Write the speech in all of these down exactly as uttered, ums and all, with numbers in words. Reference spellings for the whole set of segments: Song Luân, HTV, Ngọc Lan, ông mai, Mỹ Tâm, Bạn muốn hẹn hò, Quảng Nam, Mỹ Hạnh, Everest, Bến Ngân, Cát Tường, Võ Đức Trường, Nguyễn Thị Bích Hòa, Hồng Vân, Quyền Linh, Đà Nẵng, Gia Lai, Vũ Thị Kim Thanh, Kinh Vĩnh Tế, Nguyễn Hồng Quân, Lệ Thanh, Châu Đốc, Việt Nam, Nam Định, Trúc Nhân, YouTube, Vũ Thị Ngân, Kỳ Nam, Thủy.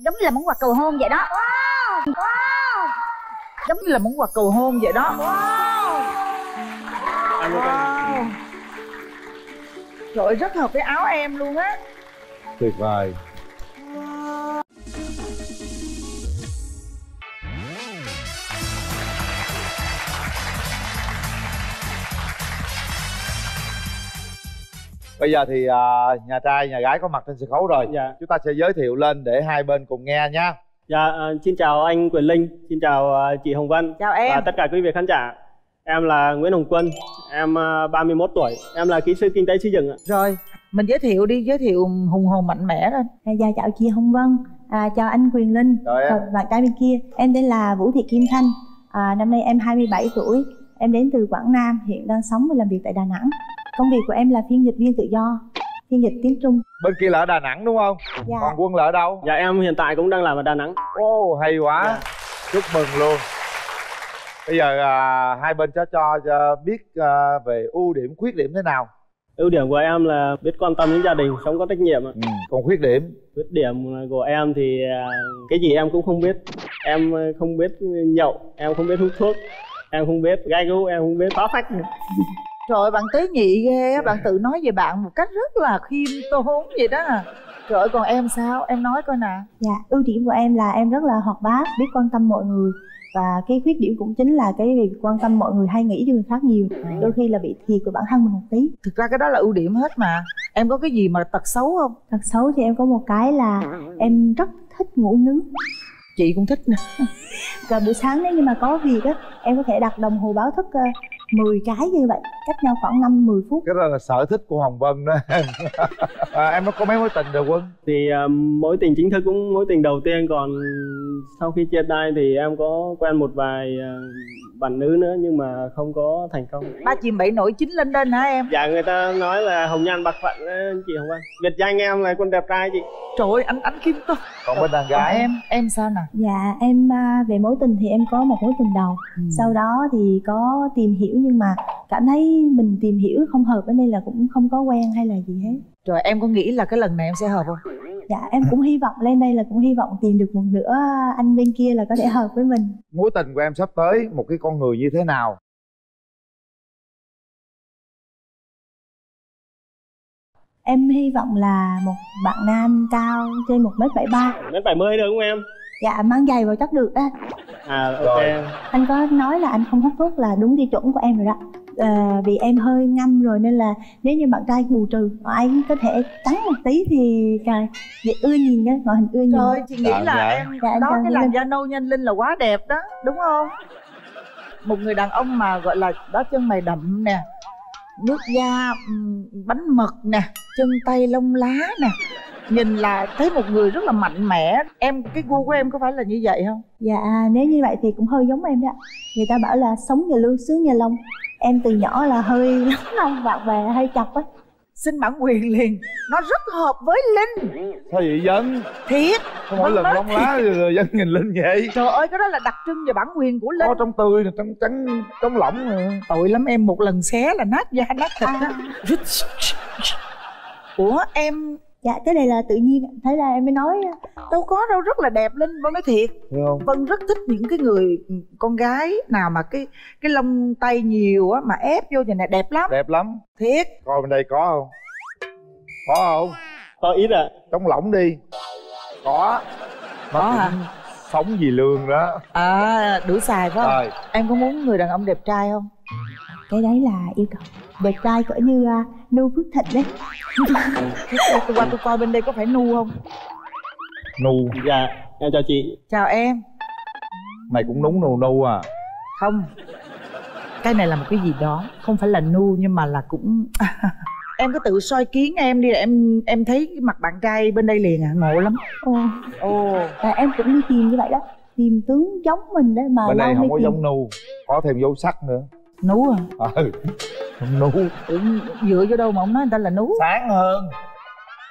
Giống như là món quà cầu hôn vậy đó. Wow. Wow. Giống như là món quà cầu hôn vậy đó. Wow. Wow. Trời ơi, rất hợp với áo em luôn á. Tuyệt vời. Bây giờ thì uh, nhà trai, nhà gái có mặt trên sân khấu rồi. Dạ. Chúng ta sẽ giới thiệu lên để hai bên cùng nghe nha. Dạ, uh, xin chào anh Quyền Linh, xin chào uh, chị Hồng Vân. Chào em. Và tất cả quý vị khán giả. Em là Nguyễn Hồng Quân, em uh, ba mươi mốt tuổi, em là kỹ sư kinh tế xây dựng ạ. Rồi, mình giới thiệu đi, giới thiệu hùng hồn mạnh mẽ lên. À, dạ, chào chị Hồng Vân, à, chào anh Quyền Linh. Chào bạn trai bên kia. Em tên là Vũ Thị Kim Thanh, à, năm nay em hai mươi bảy tuổi. Em đến từ Quảng Nam, hiện đang sống và làm việc tại Đà Nẵng. Công việc của em là phiên dịch viên tự do, phiên dịch tiếng Trung. Bên kia là ở Đà Nẵng đúng không? Dạ. Còn Quân là ở đâu? Dạ, em hiện tại cũng đang làm ở Đà Nẵng. Ô, oh, hay quá. Dạ. Chúc mừng luôn. Bây giờ à, hai bên cho cho biết à, về ưu điểm, khuyết điểm thế nào? Ưu điểm của em là biết quan tâm đến gia đình, sống có trách nhiệm. Ừ. Còn khuyết điểm? Khuyết điểm của em thì cái gì em cũng không biết. Em không biết nhậu, em không biết hút thuốc, em không biết gai gú, em không biết phá phách. Trời ơi, bạn tế nhị ghê á, bạn tự nói về bạn một cách rất là khiêm tốn vậy đó. Trời ơi, còn em sao? Em nói coi nè. Dạ, ưu điểm của em là em rất là hoạt bát, biết quan tâm mọi người. Và cái khuyết điểm cũng chính là cái việc quan tâm mọi người hay nghĩ cho người khác nhiều. Đôi khi là bị thiệt của bản thân mình một tí. Thực ra cái đó là ưu điểm hết mà. Em có cái gì mà tật xấu không? Tật xấu thì em có một cái là em rất thích ngủ nướng. Chị cũng thích nè. Và buổi sáng nếu như mà có việc á, em có thể đặt đồng hồ báo thức mười cái như vậy, cách nhau khoảng năm mười phút. Cái đó là sở thích của Hồng Vân đó. À, em có mấy mối tình rồi Quân? Thì uh, mối tình chính thức cũng mối tình đầu tiên, còn sau khi chia tay thì em có quen một vài uh, bạn nữ nữa nhưng mà không có thành công. Ba chìm bảy nổi chín lên lên hả em? Dạ, người ta nói là hồng nhan bạc phận chị Hồng Vân. Biệt danh em là con đẹp trai chị. Trời ơi, anh anh khiêm tốn. Còn bên đàn gái em, em sao nè? Dạ, em uh, về mối tình thì em có một mối tình đầu. Ừ. Sau đó thì có tìm hiểu nhưng mà cảm thấy mình tìm hiểu không hợp ở đây là cũng không có quen hay là gì hết. Rồi em có nghĩ là cái lần này em sẽ hợp không? Dạ, em cũng hy vọng lên đây là cũng hy vọng tìm được một nửa anh bên kia là có thể hợp với mình. Mối tình của em sắp tới một cái con người như thế nào? Em hy vọng là một bạn nam cao trên một mét bảy ba. một mét bảy mươi được không em? Dạ, mang giày vào chắc được á. À, ok. Rồi. Anh có nói là anh không hút thuốc là đúng tiêu chuẩn của em rồi đó. À, vì em hơi ngâm rồi nên là nếu như bạn trai bù trừ anh có thể trắng một tí thì trời dễ ưa nhìn đó, ngoại hình ưa nhìn. Trời, chị nghĩ dạ, là dạ. em dạ, đó cái làn da nâu nhanh linh là quá đẹp đó, đúng không? Một người đàn ông mà gọi là đó, chân mày đậm nè, nước da bánh mật nè, chân tay lông lá nè, nhìn là thấy một người rất là mạnh mẽ. Em, cái gu của em có phải là như vậy không? Dạ, nếu như vậy thì cũng hơi giống em đó. Người ta bảo là sống nhà lương sướng nhà lông. Em từ nhỏ là hơi lắm lông, bạn bè hơi chọc á. Xin bản quyền liền, nó rất hợp với Linh. Sao vậy Dân? Thiệt. Không mỗi lần lông lá rồi Dân nhìn Linh vậy. Trời ơi, cái đó là đặc trưng về bản quyền của Linh. Có trong tươi, trong trắng, trong lỏng. Tội lắm em, một lần xé là nát da nát thịt á. Ủa em? Dạ, cái này là tự nhiên, thế là em mới nói. Đâu có đâu, rất là đẹp Linh, Vân nói thiệt. Vân rất thích những cái người con gái nào mà cái cái lông tay nhiều á, mà ép vô thì này đẹp lắm. Đẹp lắm. Thiệt. Coi bên đây có không? Có không? Có ít à. Trong lỏng đi. Có. Có hả? Sống vì lương đó. À, đủ xài phải không? Rồi. Em có muốn người đàn ông đẹp trai không? Cái đấy là yêu cầu. Đẹp trai cỡ như uh, Nu Phước Thịnh đấy. Tôi qua tôi coi bên đây có phải Nu không? Nu. Dạ, em chào chị. Chào em. Mày cũng đúng Nu Nu à? Không, cái này là một cái gì đó, không phải là Nu nhưng mà là cũng... Em cứ tự soi kiến em đi, em em thấy cái mặt bạn trai bên đây liền à, ngộ lắm. Ồ, ồ. À, em cũng đi tìm như vậy đó, tìm tướng giống mình đấy mà. Bên đây không có tìm... giống Nu, có thêm dấu sắc nữa. Nú à? Ừ, nú. Ừ, dựa vô đâu mà ông nói người ta là nú. Sáng hơn.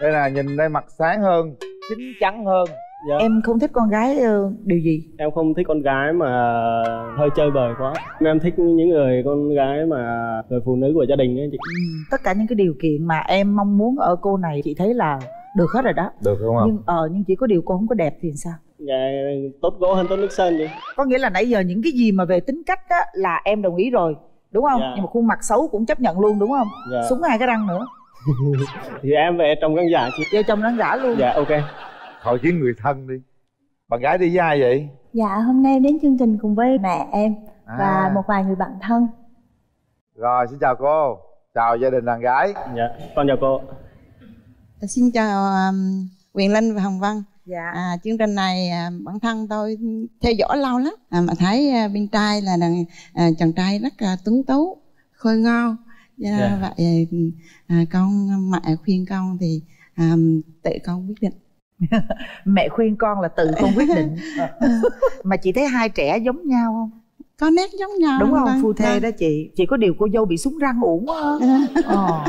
Đây là nhìn đây, mặt sáng hơn, chín chắn hơn. Dạ. Em không thích con gái uh, điều gì? Em không thích con gái mà hơi chơi bời quá. Em thích những người con gái mà người phụ nữ của gia đình ấy chị. Ừ, tất cả những cái điều kiện mà em mong muốn ở cô này chị thấy là Được hết rồi đó. Được đúng không? Nhưng, ờ, nhưng chỉ có điều cô không có đẹp thì sao? Dạ, tốt gỗ hơn tốt nước sơn đi. Có nghĩa là nãy giờ những cái gì mà về tính cách á là em đồng ý rồi, đúng không? Dạ. Nhưng mà khuôn mặt xấu cũng chấp nhận luôn đúng không? Dạ. Súng hai cái răng nữa. Thì em về trong răng giả chị. Vô trong răng giả luôn. Dạ, ok. Hỏi chuyến người thân đi. Bạn gái đi với ai vậy? Dạ, hôm nay em đến chương trình cùng với mẹ em à. Và một vài người bạn thân. Rồi, xin chào cô. Chào gia đình đàn gái. Dạ, con chào cô. Xin chào um, Quyền Linh và Hồng Vân. Dạ. À, chương trình này uh, bản thân tôi theo dõi lâu lắm à, mà thấy uh, bên trai là đàn, uh, chàng trai rất uh, tuấn tú, khôi ngô. Dạ, dạ. Vậy uh, con mẹ khuyên con thì uh, tự con quyết định. Mẹ khuyên con là tự con quyết định. Mà chị thấy hai trẻ giống nhau không? Có nét giống nhau đúng không? Phu thê đó chị. Chỉ có điều cô dâu bị súng răng uổng quá. Ờ.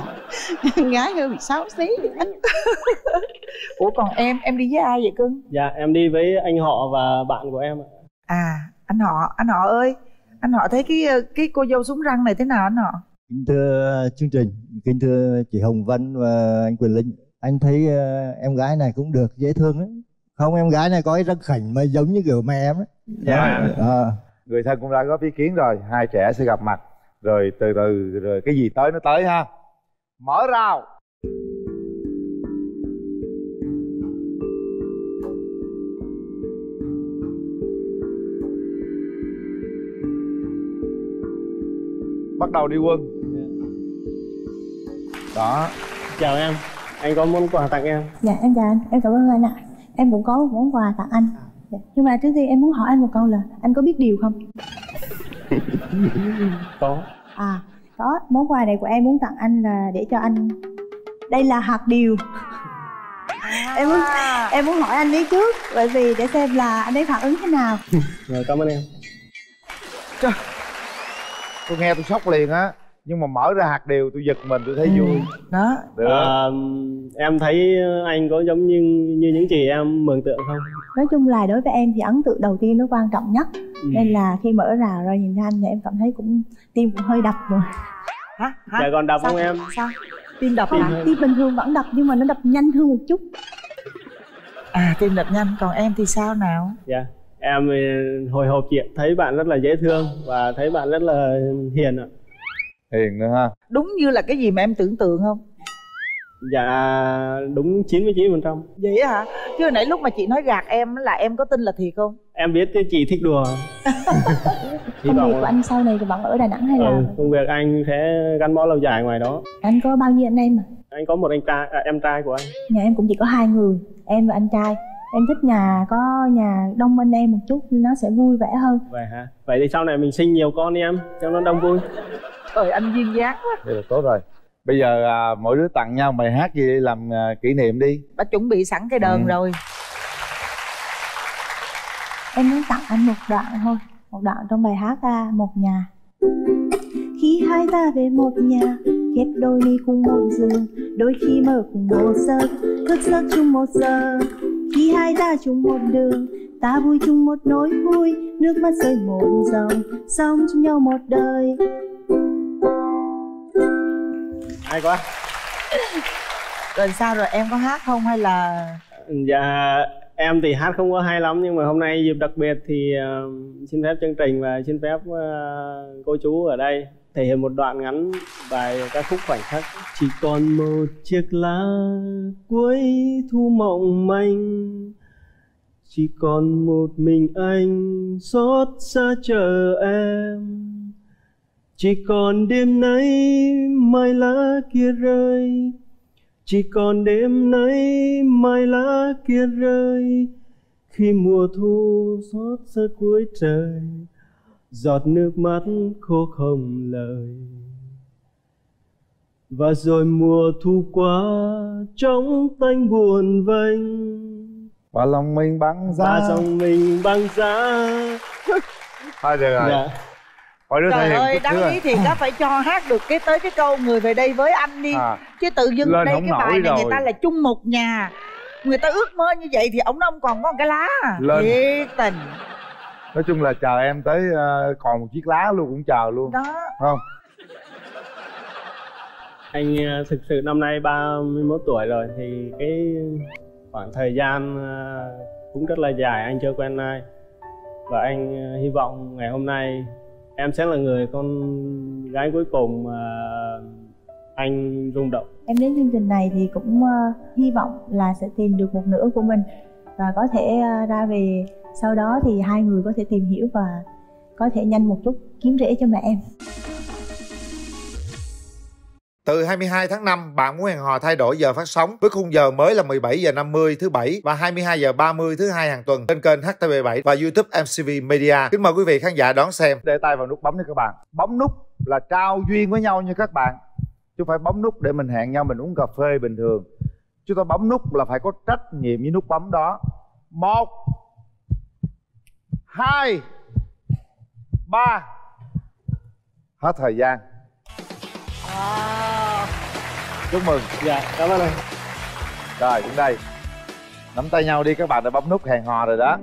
Gái hơi bị xấu xí. Ủa còn em, em đi với ai vậy cưng? Dạ em đi với anh họ và bạn của em ạ. À anh họ, anh họ ơi, anh họ thấy cái cái cô dâu súng răng này thế nào anh họ? Kính thưa chương trình, kính thưa chị Hồng Vân và anh Quyền Linh, anh thấy em gái này cũng được, dễ thương đấy. Không, em gái này có cái răng khảnh mà giống như kiểu mẹ em đấy. Dạ. Ờ. Người thân cũng đã góp ý kiến rồi, hai trẻ sẽ gặp mặt rồi từ từ rồi cái gì tới nó tới ha. Mở rào. Bắt đầu đi Quân. Đó. Chào em, anh có món quà tặng em? Dạ em chào anh, em cảm ơn anh ạ. Em cũng có một món quà tặng anh. Nhưng mà trước tiên em muốn hỏi anh một câu là anh có biết điều không? Có. À, có. Món quà này của em muốn tặng anh là để cho anh. Đây là hạt điều. À. Em muốn em muốn hỏi anh ấy trước, bởi vì để xem là anh ấy phản ứng thế nào. Rồi, cảm ơn em. Trời. Tôi nghe tôi sốc liền á. Nhưng mà mở ra hạt điều tôi giật mình, tôi thấy ừ. vui. Đó. Được. À, em thấy anh có giống như như những gì em mường tượng không? Nói chung là đối với em thì ấn tượng đầu tiên nó quan trọng nhất. ừ. Nên là khi mở rào ra nhìn anh thì em cảm thấy cũng tim cũng hơi đập rồi. Hả? Hả? Dạ còn đập sao? Không em? Sao? Tim đập à? Tim bình thường vẫn đập nhưng mà nó đập nhanh hơn một chút. À tim đập nhanh, còn em thì sao nào? Dạ em hồi hộp chị, thấy bạn rất là dễ thương và thấy bạn rất là hiền ạ. Hiền nữa ha. Đúng như là cái gì mà em tưởng tượng không? Dạ đúng chín mươi chín phần trăm. Vậy hả? Chứ hồi nãy lúc mà chị nói gạt em là em có tin là thiệt không? Em biết chị thích đùa. Công việc của anh sau này thì vẫn ở Đà Nẵng hay ừ, là? Công việc anh sẽ gắn bó lâu dài ngoài đó. Anh có bao nhiêu anh em à? Anh có một anh trai, à, em trai của anh. Nhà em cũng chỉ có hai người, em và anh trai. Em thích nhà có nhà đông anh em một chút nó sẽ vui vẻ hơn. Vậy hả? Vậy thì sau này mình sinh nhiều con đi em, cho nó đông vui. Trời anh duyên giác quá. Vậy là tốt rồi. Bây giờ à, mỗi đứa tặng nhau bài hát gì làm à, kỷ niệm đi. Đã chuẩn bị sẵn cái đơn ừ. rồi. Em muốn tặng anh một đoạn thôi. Một đoạn trong bài hát à, Một Nhà. Khi hai ta về một nhà, khép đôi mi cùng một giường, đôi khi mở cùng một giấc, thức giấc chung một giờ. Khi hai ta chung một đường, ta vui chung một nỗi vui, nước mắt rơi một dòng, sống chung nhau một đời. Hay quá. Rồi sao rồi, em có hát không hay là? Dạ em thì hát không có hay lắm, nhưng mà hôm nay dịp đặc biệt thì uh, xin phép chương trình và xin phép uh, cô chú ở đây thể hiện một đoạn ngắn bài ca khúc Khoảnh Khắc. Chỉ còn một chiếc lá cuối thu mộng manh, chỉ còn một mình anh xót xa chờ em. Chỉ còn đêm nay mai lá kia rơi, chỉ còn đêm nay mai lá kia rơi, khi mùa thu xót xa cuối trời, giọt nước mắt khô không lời. Và rồi mùa thu qua trống tanh buồn vênh, và lòng mình băng giá, và lòng mình băng giá. Thôi được rồi. Dạ. Trời ơi, đáng lý thì đã phải cho hát được cái tới cái câu người về đây với anh đi à, chứ tự dưng đây cái bài này rồi. Người ta là chung một nhà, người ta ước mơ như vậy thì ổng nó không còn có một cái lá thiệt tình. Nói chung là chờ em tới uh, còn một chiếc lá luôn cũng chờ luôn đó. Không Anh thực sự năm nay ba mươi mốt tuổi rồi thì cái khoảng thời gian cũng rất là dài anh chưa quen ai. Và anh hy vọng ngày hôm nay em sẽ là người con gái cuối cùng mà anh rung động. Em đến chương trình này thì cũng hy vọng là sẽ tìm được một nửa của mình. Và có thể ra về sau đó thì hai người có thể tìm hiểu và có thể nhanh một chút kiếm rễ cho mẹ em. Từ hai mươi hai tháng năm, Bạn Muốn Hẹn Hò thay đổi giờ phát sóng với khung giờ mới là mười bảy giờ năm mươi thứ Bảy và hai mươi hai giờ ba mươi thứ Hai hàng tuần trên kênh H T V bảy và YouTube M C V Media. Kính mời quý vị khán giả đón xem. Để tay vào nút bấm nha các bạn. Bấm nút là trao duyên với nhau nha các bạn. Chứ phải bấm nút để mình hẹn nhau mình uống cà phê bình thường. Chúng ta bấm nút là phải có trách nhiệm với nút bấm đó. Một, hai, ba. Hết thời gian. Wow. Chúc mừng. Dạ, cảm ơn anh. Rồi, cũng đây. Nắm tay nhau đi, các bạn đã bấm nút hẹn hò rồi đó.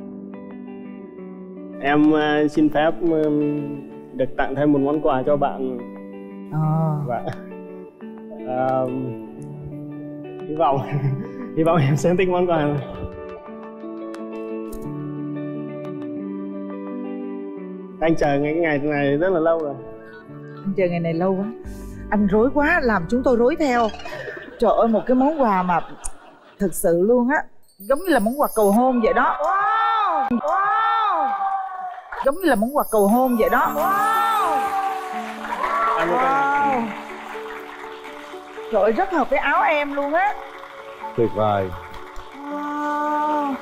Em uh, xin phép uh, được tặng thêm một món quà cho bạn. Oh. Và, uh, hy vọng hy vọng em sẽ thích món quà này. Anh chờ ngày ngày này rất là lâu rồi. Anh chờ ngày này lâu quá. Anh rối quá, làm chúng tôi rối theo. Trời ơi, một cái món quà mà thực sự luôn á. Giống như là món quà cầu hôn vậy đó. Wow. Wow. Giống như là món quà cầu hôn vậy đó. Wow. Wow. Trời ơi, rất hợp với áo em luôn á. Tuyệt vời. Wow.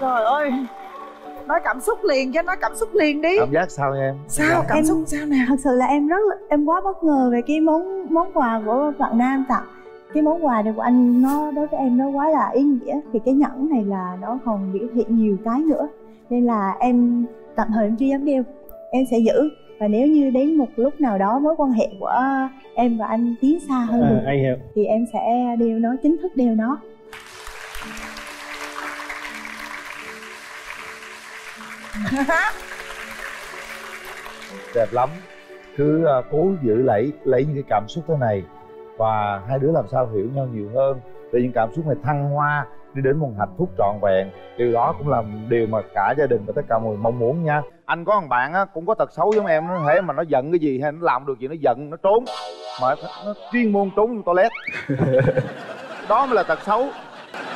Trời ơi, nói cảm xúc liền cho, nói cảm xúc liền đi. Cảm giác sao em? Sao cảm em, xúc sao nè? Thật sự là em rất là, em quá bất ngờ về cái món món quà của bạn Nam tặng. Cái món quà này của anh nó đối với em nó quá là ý nghĩa. Thì cái nhẫn này là nó còn biểu thị nhiều cái nữa, nên là em tạm thời em chưa dám đeo, em sẽ giữ. Và nếu như đến một lúc nào đó mối quan hệ của em và anh tiến xa hơn à, anh hiểu. Thì em sẽ đeo nó, chính thức đeo nó. Đẹp lắm. Cứ uh, cố giữ lấy lấy những cái cảm xúc thế này và hai đứa làm sao hiểu nhau nhiều hơn để những cảm xúc này thăng hoa đi đến một hạnh phúc trọn vẹn. Điều đó cũng là điều mà cả gia đình và tất cả mọi người mong muốn nha. Anh có thằng bạn á, cũng có tật xấu giống em, nó thế mà nó giận cái gì hay nó làm được gì nó giận, nó trốn, mà nó chuyên môn trốn trong toilet. Đó mới là tật xấu.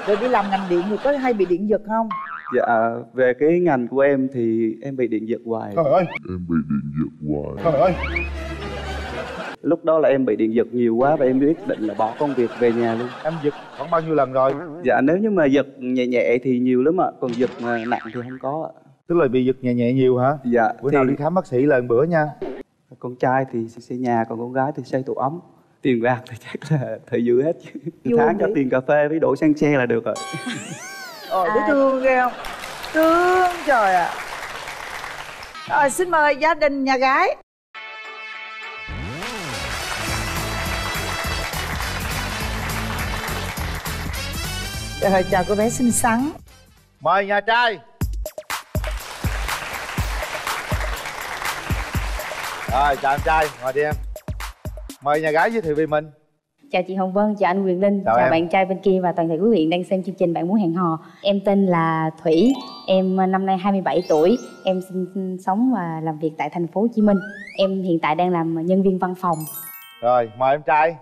Rồi đi làm ngành điện thì có hay bị điện giật không? Dạ, về cái ngành của em thì em bị điện giật hoài. Trời ơi! Em bị điện giật hoài. Trời ơi! Lúc đó là em bị điện giật nhiều quá và em quyết định là bỏ công việc về nhà luôn. Em giật khoảng bao nhiêu lần rồi? Dạ, nếu như mà giật nhẹ nhẹ thì nhiều lắm ạ. Còn giật mà nặng thì không có ạ. Tức là bị giật nhẹ nhẹ nhiều hả? Dạ. Bữa thì... nào đi khám bác sĩ lần bữa nha. Con trai thì xây nhà, còn con gái thì xây tủ ấm. Tiền bạc thì chắc là thời dư hết. Tháng cho tiền cà phê với đổ xăng xe là được rồi. Ôi, à, thương ghê không? Thương trời ạ. À. Rồi, xin mời gia đình nhà gái. Rồi, chào cô bé xinh xắn. Mời nhà trai. Rồi, chào anh trai, ngồi đi em. Mời nhà gái giới thiệu về mình. Chào chị Hồng Vân, chào anh Quyền Linh, chào, chào bạn trai bên kia và toàn thể quý vị đang xem chương trình Bạn Muốn Hẹn Hò. Em tên là Thủy, em năm nay hai mươi bảy tuổi, em sinh sống và làm việc tại thành phố Hồ Chí Minh. Em hiện tại đang làm nhân viên văn phòng. Rồi, mời em trai.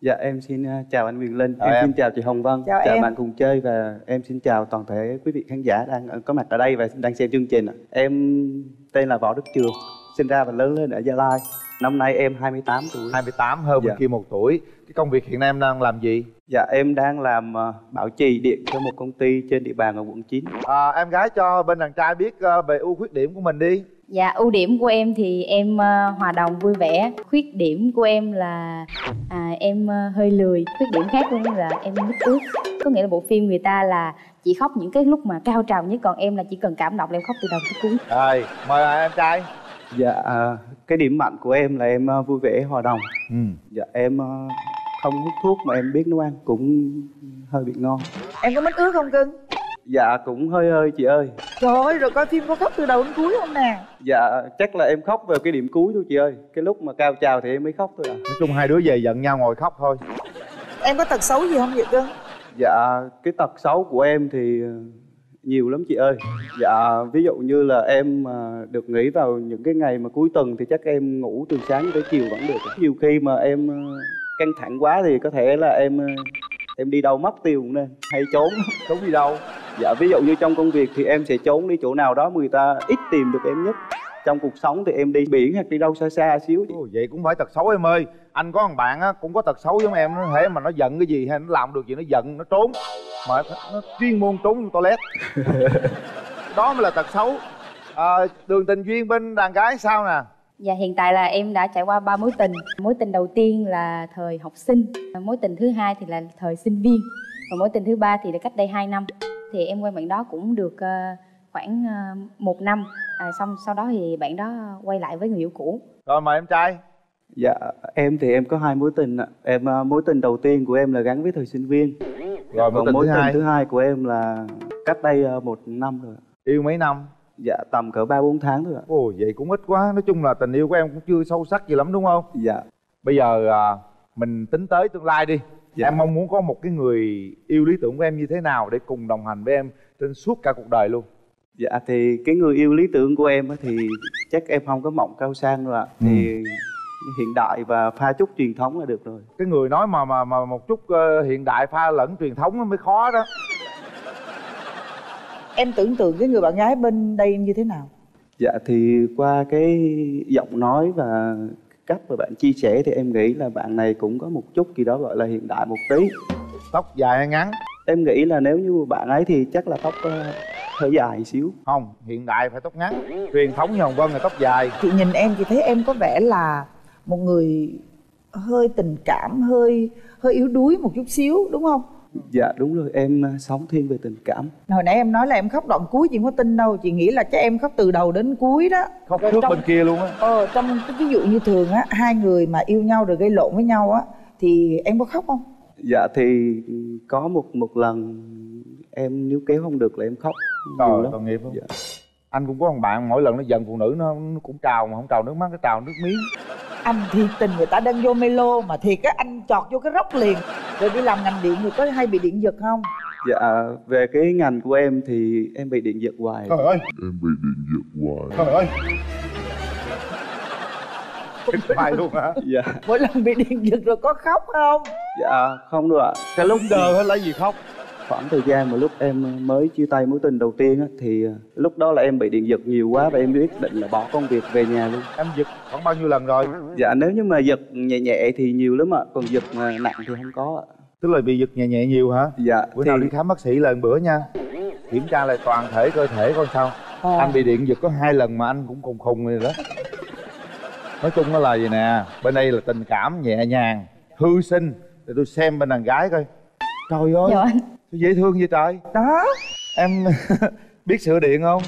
Dạ, em xin chào anh Quyền Linh, chào em, em xin chào chị Hồng Vân, chào, chào bạn cùng chơi và em xin chào toàn thể quý vị khán giả đang có mặt ở đây và đang xem chương trình. Em tên là Võ Đức Trường, sinh ra và lớn lên ở Gia Lai. Năm nay em hai mươi tám tuổi. hai mươi tám hơn dạ. Bên kia một tuổi. Cái công việc hiện nay em đang làm gì? Dạ em đang làm uh, bảo trì điện cho một công ty trên địa bàn ở quận chín. À, em gái cho bên đàn trai biết uh, về ưu khuyết điểm của mình đi. Dạ ưu điểm của em thì em uh, hòa đồng vui vẻ. Khuyết điểm của em là à, em uh, hơi lười. Khuyết điểm khác cũng là em nức ướt. Có nghĩa là bộ phim người ta là chỉ khóc những cái lúc mà cao trào nhất, còn em là chỉ cần cảm động là em khóc từ đầu tới cuối. Rồi, mời em trai. Dạ uh, cái điểm mạnh của em là em uh, vui vẻ hòa đồng. Ừ. Dạ em uh, không hút thuốc mà em biết nấu ăn cũng hơi bị ngon. Em có mít ướt không cưng? Dạ cũng hơi hơi chị ơi. Trời ơi, rồi coi phim có khóc từ đầu đến cuối không nè? Dạ chắc là em khóc vào cái điểm cuối thôi chị ơi. Cái lúc mà cao trào thì em mới khóc thôi à. Nói chung hai đứa về giận nhau ngồi khóc thôi. Em có tật xấu gì không vậy cưng? Dạ cái tật xấu của em thì nhiều lắm chị ơi. Dạ ví dụ như là em được nghỉ vào những cái ngày mà cuối tuần thì chắc em ngủ từ sáng tới chiều vẫn được. Nhiều khi mà em căng thẳng quá thì có thể là em em đi đâu mất tiêu cũng nên. Hay trốn. Trốn đi đâu? Dạ ví dụ như trong công việc thì em sẽ trốn đi chỗ nào đó người ta ít tìm được em nhất. Trong cuộc sống thì em đi biển hoặc đi đâu xa xa xíu. Ồ, vậy cũng phải tật xấu em ơi. Anh có thằng bạn á, cũng có tật xấu giống em. Nó thể mà nó giận cái gì hay nó làm được gì nó giận, nó trốn. Mà nó chuyên môn trốn vô toilet. Đó mới là tật xấu. À, đường tình duyên bên đàn gái sao nè? Dạ hiện tại là em đã trải qua ba mối tình. Mối tình đầu tiên là thời học sinh. Mối tình thứ hai thì là thời sinh viên. Và mối tình thứ ba thì là cách đây hai năm. Thì em quen bạn đó cũng được uh, khoảng uh, một năm. À, xong sau đó thì bạn đó quay lại với người yêu cũ. Rồi mời em trai. Dạ em thì em có hai mối tình ạ. Em uh, mối tình đầu tiên của em là gắn với thời sinh viên. Rồi mối, tình, mối thứ tình thứ hai của em là cách đây uh, một năm rồi. Yêu mấy năm? Dạ tầm cỡ ba bốn tháng thôi ạ. Ồ vậy cũng ít quá. Nói chung là tình yêu của em cũng chưa sâu sắc gì lắm đúng không? Dạ. Bây giờ uh, mình tính tới tương lai đi. Dạ. Em mong muốn có một cái người yêu lý tưởng của em như thế nào để cùng đồng hành với em trên suốt cả cuộc đời luôn? Dạ thì cái người yêu lý tưởng của em thì chắc em không có mộng cao sang rồi ạ. Ừ. Thì hiện đại và pha chút truyền thống là được rồi. Cái người nói mà mà mà một chút hiện đại pha lẫn truyền thống nó mới khó đó. Em tưởng tượng cái người bạn gái bên đây như thế nào? Dạ thì qua cái giọng nói và cách mà bạn chia sẻ thì em nghĩ là bạn này cũng có một chút gì đó gọi là hiện đại một tí. Tóc dài hay ngắn? Em nghĩ là nếu như bạn ấy thì chắc là tóc uh, hơi dài xíu. Không, hiện đại phải tóc ngắn. Truyền thống như Hồng Vân là tóc dài. Chị nhìn em chị thấy em có vẻ là một người hơi tình cảm, hơi hơi yếu đuối một chút xíu đúng không? Dạ đúng rồi, em sống thiên về tình cảm. Hồi nãy em nói là em khóc đoạn cuối, chị không có tin đâu. Chị nghĩ là chắc em khóc từ đầu đến cuối đó. Khóc trước bên kia luôn á. Ờ, trong cái ví dụ như thường á, hai người mà yêu nhau rồi gây lộn với nhau á, thì em có khóc không? Dạ thì có một một lần em níu kéo không được là em khóc. Trời, tội nghiệp không? Dạ. Anh cũng có thằng bạn mỗi lần nó giận phụ nữ nó, nó cũng trào mà không trào nước mắt, nó trào nước miếng. Anh thiệt tình, người ta đang vô melo mà thiệt á, anh chọt vô cái rốc liền. Rồi đi làm ngành điện thì có hay bị điện giật không? Dạ, về cái ngành của em thì em bị điện giật hoài. Trời ơi! Em bị điện giật hoài. Trời ơi! Hoài luôn hả? Dạ. Mỗi lần bị điện giật rồi có khóc không? Dạ, không đâu ạ. Cái lúc đờ hết lấy gì khóc? Khoảng thời gian mà lúc em mới chia tay mối tình đầu tiên á, thì lúc đó là em bị điện giật nhiều quá và em quyết định là bỏ công việc về nhà luôn. Em giật khoảng bao nhiêu lần rồi? Dạ nếu như mà giật nhẹ nhẹ thì nhiều lắm ạ, còn giật mà nặng thì không có ạ. Tức là bị giật nhẹ nhẹ nhiều hả? Dạ. Bữa thì... nào đi khám bác sĩ lần bữa nha, kiểm tra lại toàn thể cơ thể coi sao. À. Anh bị điện giật có hai lần mà anh cũng khùng khùng rồi đó. Nói chung nó là gì nè, bên đây là tình cảm nhẹ nhàng, hư sinh. Để tôi xem bên đàn gái coi. Trời ơi, dạ. Sao dễ thương vậy trời? Đó. Em biết sửa điện không?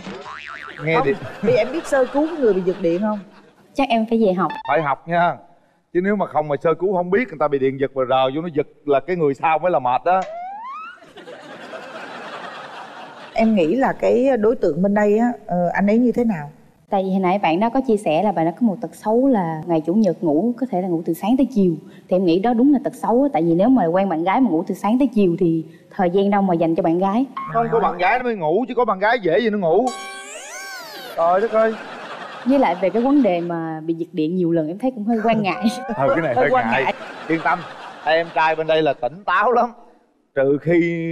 Nghe không, điện. Vì em biết sơ cứu người bị giật điện không? Chắc em phải về học. Phải học nha. Chứ nếu mà không mà sơ cứu không biết, người ta bị điện giật rồi rờ vô nó giật là cái người sau mới là mệt đó. Em nghĩ là cái đối tượng bên đây á, anh ấy như thế nào? Tại vì hồi nãy bạn đó có chia sẻ là bạn đó có một tật xấu là ngày chủ nhật ngủ có thể là ngủ từ sáng tới chiều. Thì em nghĩ đó đúng là tật xấu. Tại vì nếu mà quen bạn gái mà ngủ từ sáng tới chiều thì thời gian đâu mà dành cho bạn gái. Không có bạn gái nó mới ngủ chứ có bạn gái dễ gì nó ngủ. Trời đất ơi. Với lại về cái vấn đề mà bị giật điện nhiều lần em thấy cũng hơi quan ngại. Thôi cái này hơi, hơi quan ngại. ngại Yên tâm, em trai bên đây là tỉnh táo lắm. Trừ khi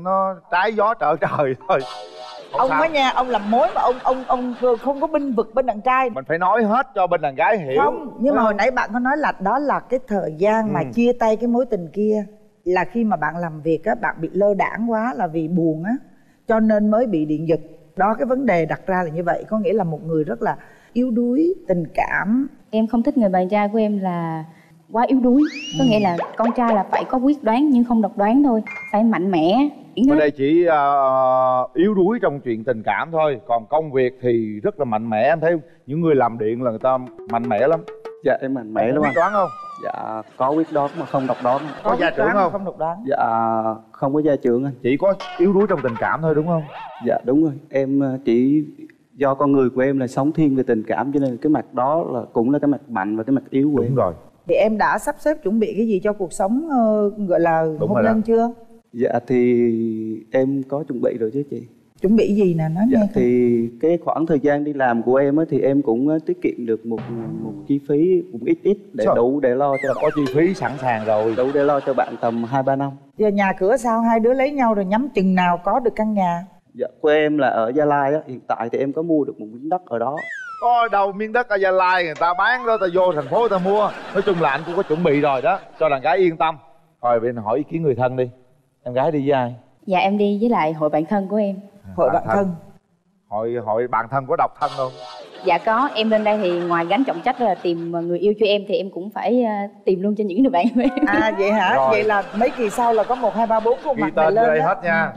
nó trái gió trở trời thôi. Không ông á nha, ông làm mối mà ông ông ông không có binh vực bên đàn trai. Mình phải nói hết cho bên đàn gái hiểu. Không, nhưng mà hồi nãy bạn có nói là đó là cái thời gian ừ. mà chia tay cái mối tình kia. Là khi mà bạn làm việc á, bạn bị lơ đãng quá là vì buồn á, cho nên mới bị điện giật. Đó, cái vấn đề đặt ra là như vậy. Có nghĩa là một người rất là yếu đuối, tình cảm. Em không thích người bạn trai của em là quá yếu đuối. Có ừ. nghĩa là con trai là phải có quyết đoán nhưng không độc đoán thôi. Phải mạnh mẽ. Bên đây chỉ uh, yếu đuối trong chuyện tình cảm thôi. Còn công việc thì rất là mạnh mẽ. Em thấy những người làm điện là người ta mạnh mẽ lắm. Dạ em mạnh mẽ lắm. Em có quyết đoán không? Dạ có quyết đoán mà không độc đoán. Có, có gia trưởng không? Không độc đoán. Dạ không có gia trưởng anh. Chỉ có yếu đuối trong tình cảm thôi đúng không? Dạ đúng rồi. Em chỉ do con người của em là sống thiên về tình cảm, cho nên cái mặt đó là cũng là cái mặt mạnh và cái mặt yếu của đúng em. Đúng rồi. Thì em đã sắp xếp chuẩn bị cái gì cho cuộc sống uh, gọi là hôn nhân chưa? Dạ thì em có chuẩn bị rồi chứ chị. Chuẩn bị gì nè nói dạ, nghe. Thì không? Cái khoảng thời gian đi làm của em á, thì em cũng tiết kiệm được một một chi phí cũng ít ít để sao? Đủ để lo cho. Có chi phí sẵn sàng rồi. Đủ để lo cho bạn tầm hai ba năm. Giờ nhà cửa sao, hai đứa lấy nhau rồi nhắm chừng nào có được căn nhà? Dạ của em là ở Gia Lai á, hiện tại thì em có mua được một miếng đất ở đó. Có đâu miếng đất ở Gia Lai người ta bán đó, ta vô thành phố ta mua. Nói chung là anh cũng có chuẩn bị rồi đó, cho đàn gái yên tâm. Rồi bên hỏi ý kiến người thân đi. Em gái đi với ai? Dạ em đi với lại hội bạn thân của em. Hội bạn, bạn thân. thân Hội hội bạn thân có độc thân không? Dạ có, em lên đây thì ngoài gánh trọng trách là tìm người yêu cho em, thì em cũng phải tìm luôn cho những người bạn của em. À vậy hả? Rồi. Vậy là mấy kỳ sau là có một, hai, ba, bốn khuôn mặt này lên đây hết nha.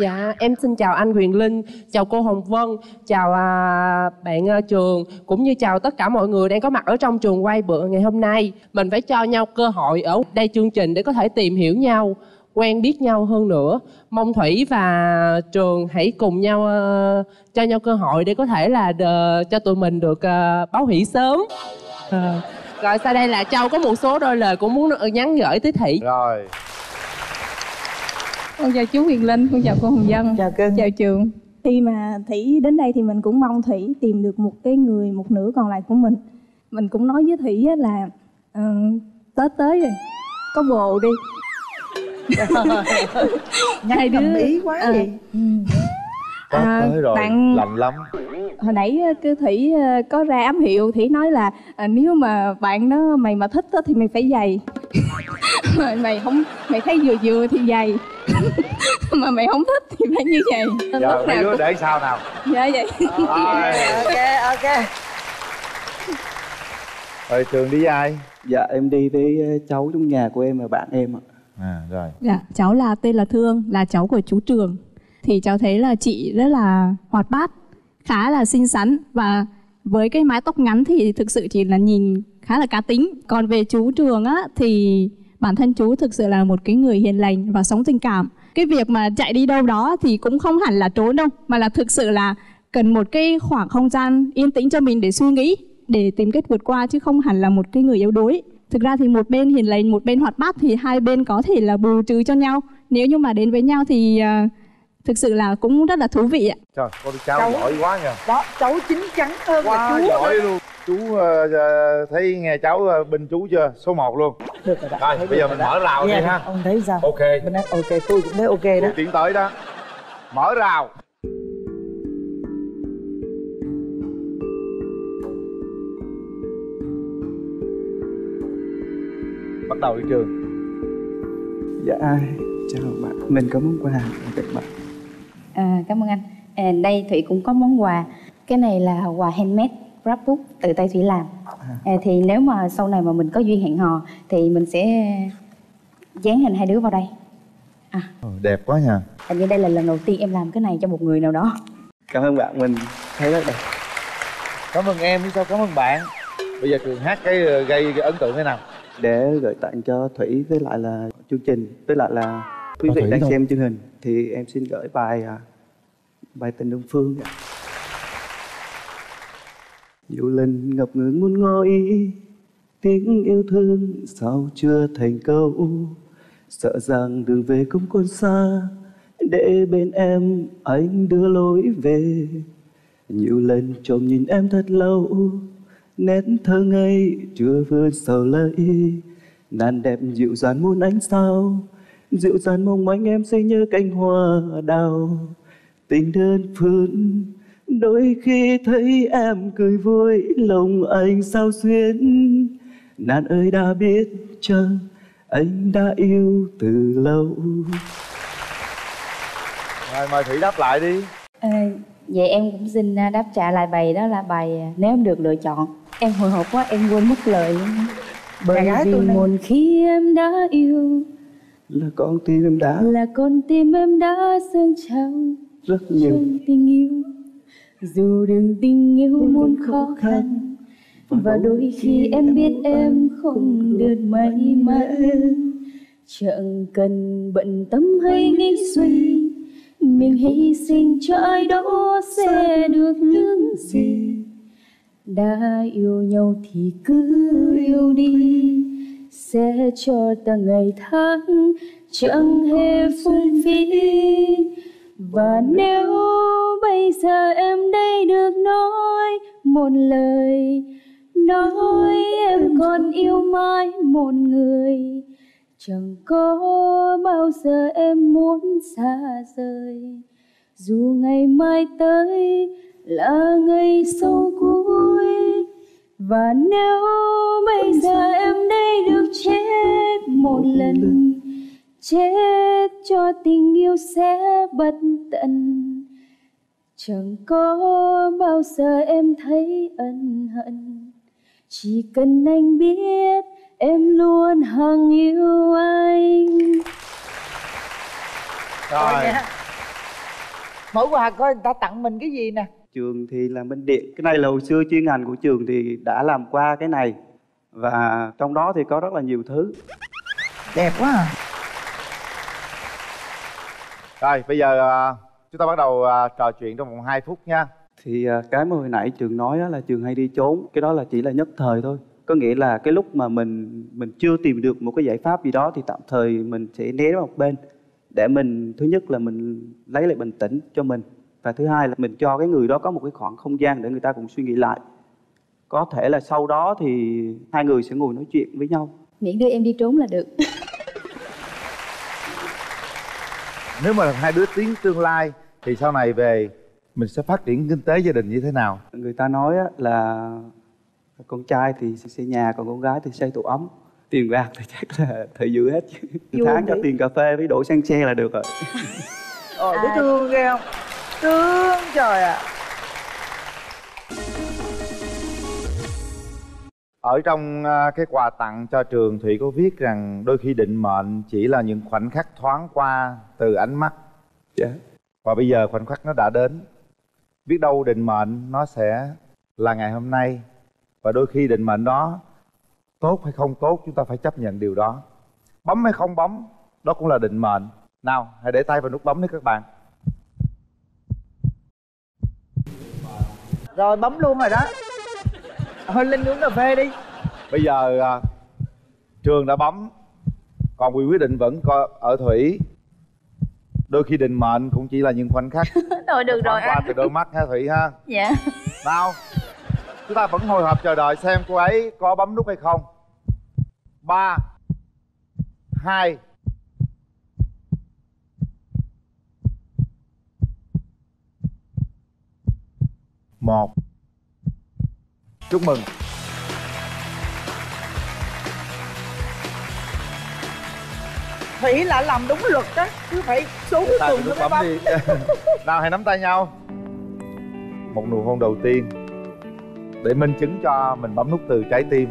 Dạ em xin chào anh Quyền Linh, chào cô Hồng Vân, chào à, bạn à, Trường, cũng như chào tất cả mọi người đang có mặt ở trong trường quay bữa ngày hôm nay. Mình phải cho nhau cơ hội ở đây chương trình để có thể tìm hiểu nhau, quen biết nhau hơn nữa. Mong Thủy và Trường hãy cùng nhau uh, cho nhau cơ hội để có thể là uh, cho tụi mình được uh, báo hỷ sớm. uh. Rồi sau đây là Châu có một số đôi lời cũng muốn nhắn gửi tới Thủy. Rồi. Con chào chú Quyền Linh, con chào cô Hồng Vân, chào Cưng, chào Trường. Khi mà Thủy đến đây thì mình cũng mong Thủy tìm được một cái người, một nửa còn lại của mình. Mình cũng nói với Thủy là uh, Tết tới rồi, có bồ đi. Hai đứa ý quá à, vậy ừ. à, tới rồi, bạn... lạnh lắm. Hồi nãy cứ Thủy có ra ám hiệu, Thủy nói là à, nếu mà bạn đó mày mà thích đó, thì mày phải dày. Mày không, mày thấy vừa vừa thì dày. Mà mày không thích thì phải như vậy. Giờ mấy đứa cũng... để sao nào. Dạ vậy. Rồi. Ok ok. Rồi Trường đi với ai? Dạ em đi với cháu trong nhà của em và bạn em ạ. À, rồi. Dạ, cháu là tên là Thương, là cháu của chú Trường. Thì cháu thấy là chị rất là hoạt bát, khá là xinh xắn. Và với cái mái tóc ngắn thì thực sự chị là nhìn khá là cá tính. Còn về chú Trường á, thì bản thân chú thực sự là một cái người hiền lành và sống tình cảm. Cái việc mà chạy đi đâu đó thì cũng không hẳn là trốn đâu, mà là thực sự là cần một cái khoảng không gian yên tĩnh cho mình để suy nghĩ, để tìm cách vượt qua, chứ không hẳn là một cái người yếu đuối. Thực ra thì một bên hiền lành, một bên hoạt bát thì hai bên có thể là bù trừ cho nhau. Nếu như mà đến với nhau thì uh, thực sự là cũng rất là thú vị ạ. Trời, con cháu, cháu giỏi quá nha. Đó, cháu chín chắn hơn quá là chú. Quá giỏi luôn. Chú uh, thấy nghe cháu uh, bên chú chưa? Số một luôn. Được rồi, rồi bây giờ mình mở rào đi ha. Ông thấy sao? Ok. Bên đó, ok, tôi cũng thấy ok tôi đó. Tiến tới đó. Mở rào. Bắt đầu đi Trường. Dạ chào bạn, mình có món quà tặng bạn. À, cảm ơn anh. À, đây Thủy cũng có món quà. Cái này là quà handmade, scrapbook tự tay Thủy làm. À. À, thì nếu mà sau này mà mình có duyên hẹn hò thì mình sẽ dán hình hai đứa vào đây. À. Ừ, đẹp quá nha. Hình như đây là lần đầu tiên em làm cái này cho một người nào đó. Cảm ơn bạn, mình thấy rất đẹp. Cảm ơn em, sao cảm ơn bạn. Bây giờ Trường hát cái gây cái ấn tượng thế nào? Để gửi tặng cho Thủy với lại là chương trình, với lại là quý vị đang xem chương hình, thì em xin gửi bài bài Tình Đông Phương. Diệu linh ngập ngừng muốn ngôi, tiếng yêu thương sao chưa thành câu. Sợ rằng đường về cũng còn xa, để bên em anh đưa lối về. Nhiều lần trộm nhìn em thật lâu, nét thơ ngây chưa vươn sầu lấy. Nàng đẹp dịu dàng muôn ánh sao, dịu dàng mong manh em sẽ như cánh hoa đào. Tình đơn phương đôi khi thấy em cười vui, lòng anh sao xuyến. Nàng ơi đã biết chăng anh đã yêu từ lâu. Rồi mời Thủy đáp lại đi. À, vậy em cũng xin đáp trả lại bài đó là bài Nếu Em Được Lựa Chọn. Em hồi hộp quá, em quên mất lời luôn. Bởi vì một khi em đã yêu, là con tim em đã Là con tim em đã dâng trao rất nhiều tình yêu. Dù đường tình yêu muôn khó khăn, Và đôi khi em biết em không được may mắn, chẳng cần bận tâm hay nghĩ suy, mình hy sinh cho ai đó sẽ được những gì. Đã yêu nhau thì cứ yêu đi, sẽ cho ta ngày tháng chẳng hề phung phí. Và nếu bây giờ em đây được nói một lời, nói em còn yêu mãi một người, chẳng có bao giờ em muốn xa rời. Dù ngày mai tới là ngày sau cuối. Và nếu bây giờ em đây được chết một lần, chết cho tình yêu sẽ bất tận, chẳng có bao giờ em thấy ân hận. Chỉ cần anh biết em luôn hằng yêu anh. Rồi, mỗi quà coi người ta tặng mình cái gì nè. Trường thì làm bên điện, cái này là hồi xưa chuyên ngành của trường thì đã làm qua cái này, và trong đó thì có rất là nhiều thứ. Đẹp quá à. Rồi bây giờ chúng ta bắt đầu trò chuyện trong vòng hai phút nha. Thì cái mà hồi nãy Trường nói là Trường hay đi trốn, cái đó là chỉ là nhất thời thôi. Có nghĩa là cái lúc mà mình mình chưa tìm được một cái giải pháp gì đó thì tạm thời mình sẽ né vào một bên, để mình thứ nhất là mình lấy lại bình tĩnh cho mình, và thứ hai là mình cho cái người đó có một cái khoảng không gian để người ta cũng suy nghĩ lại. Có thể là sau đó thì hai người sẽ ngồi nói chuyện với nhau. Miễn đưa em đi trốn là được. Nếu mà hai đứa tiến tương lai thì sau này về mình sẽ phát triển kinh tế gia đình như thế nào? Người ta nói là con trai thì xây nhà, còn con gái thì xây tổ ấm. Tiền bạc thì chắc là thời dư hết. Tháng cho tiền cà phê với đổ xăng xe là được rồi. Ôi, à, thương ghê không? Thương trời ạ. À. Ở trong cái quà tặng cho Trường, Thủy có viết rằng đôi khi định mệnh chỉ là những khoảnh khắc thoáng qua từ ánh mắt. Dạ. Yeah. Và bây giờ khoảnh khắc nó đã đến. Biết đâu định mệnh nó sẽ là ngày hôm nay. Và đôi khi định mệnh đó, tốt hay không tốt, chúng ta phải chấp nhận điều đó. Bấm hay không bấm, đó cũng là định mệnh. Nào, hãy để tay vào nút bấm đi các bạn. Rồi, bấm luôn rồi đó. Thôi Linh uống cà phê đi. Bây giờ Trường đã bấm, còn quyền quyết định vẫn coi ở Thủy. Đôi khi định mệnh cũng chỉ là những khoảnh khắc thôi được rồi qua từ đôi mắt ha Thủy ha. Dạ. Nào, chúng ta vẫn hồi hộp chờ đợi xem cô ấy có bấm nút hay không. Ba hai. Một. Chúc mừng. Thủy là làm đúng luật đó, chứ phải xuống cùng nó mới bấm. Nào hãy nắm tay nhau. Một nụ hôn đầu tiên để minh chứng cho mình bấm nút từ trái tim.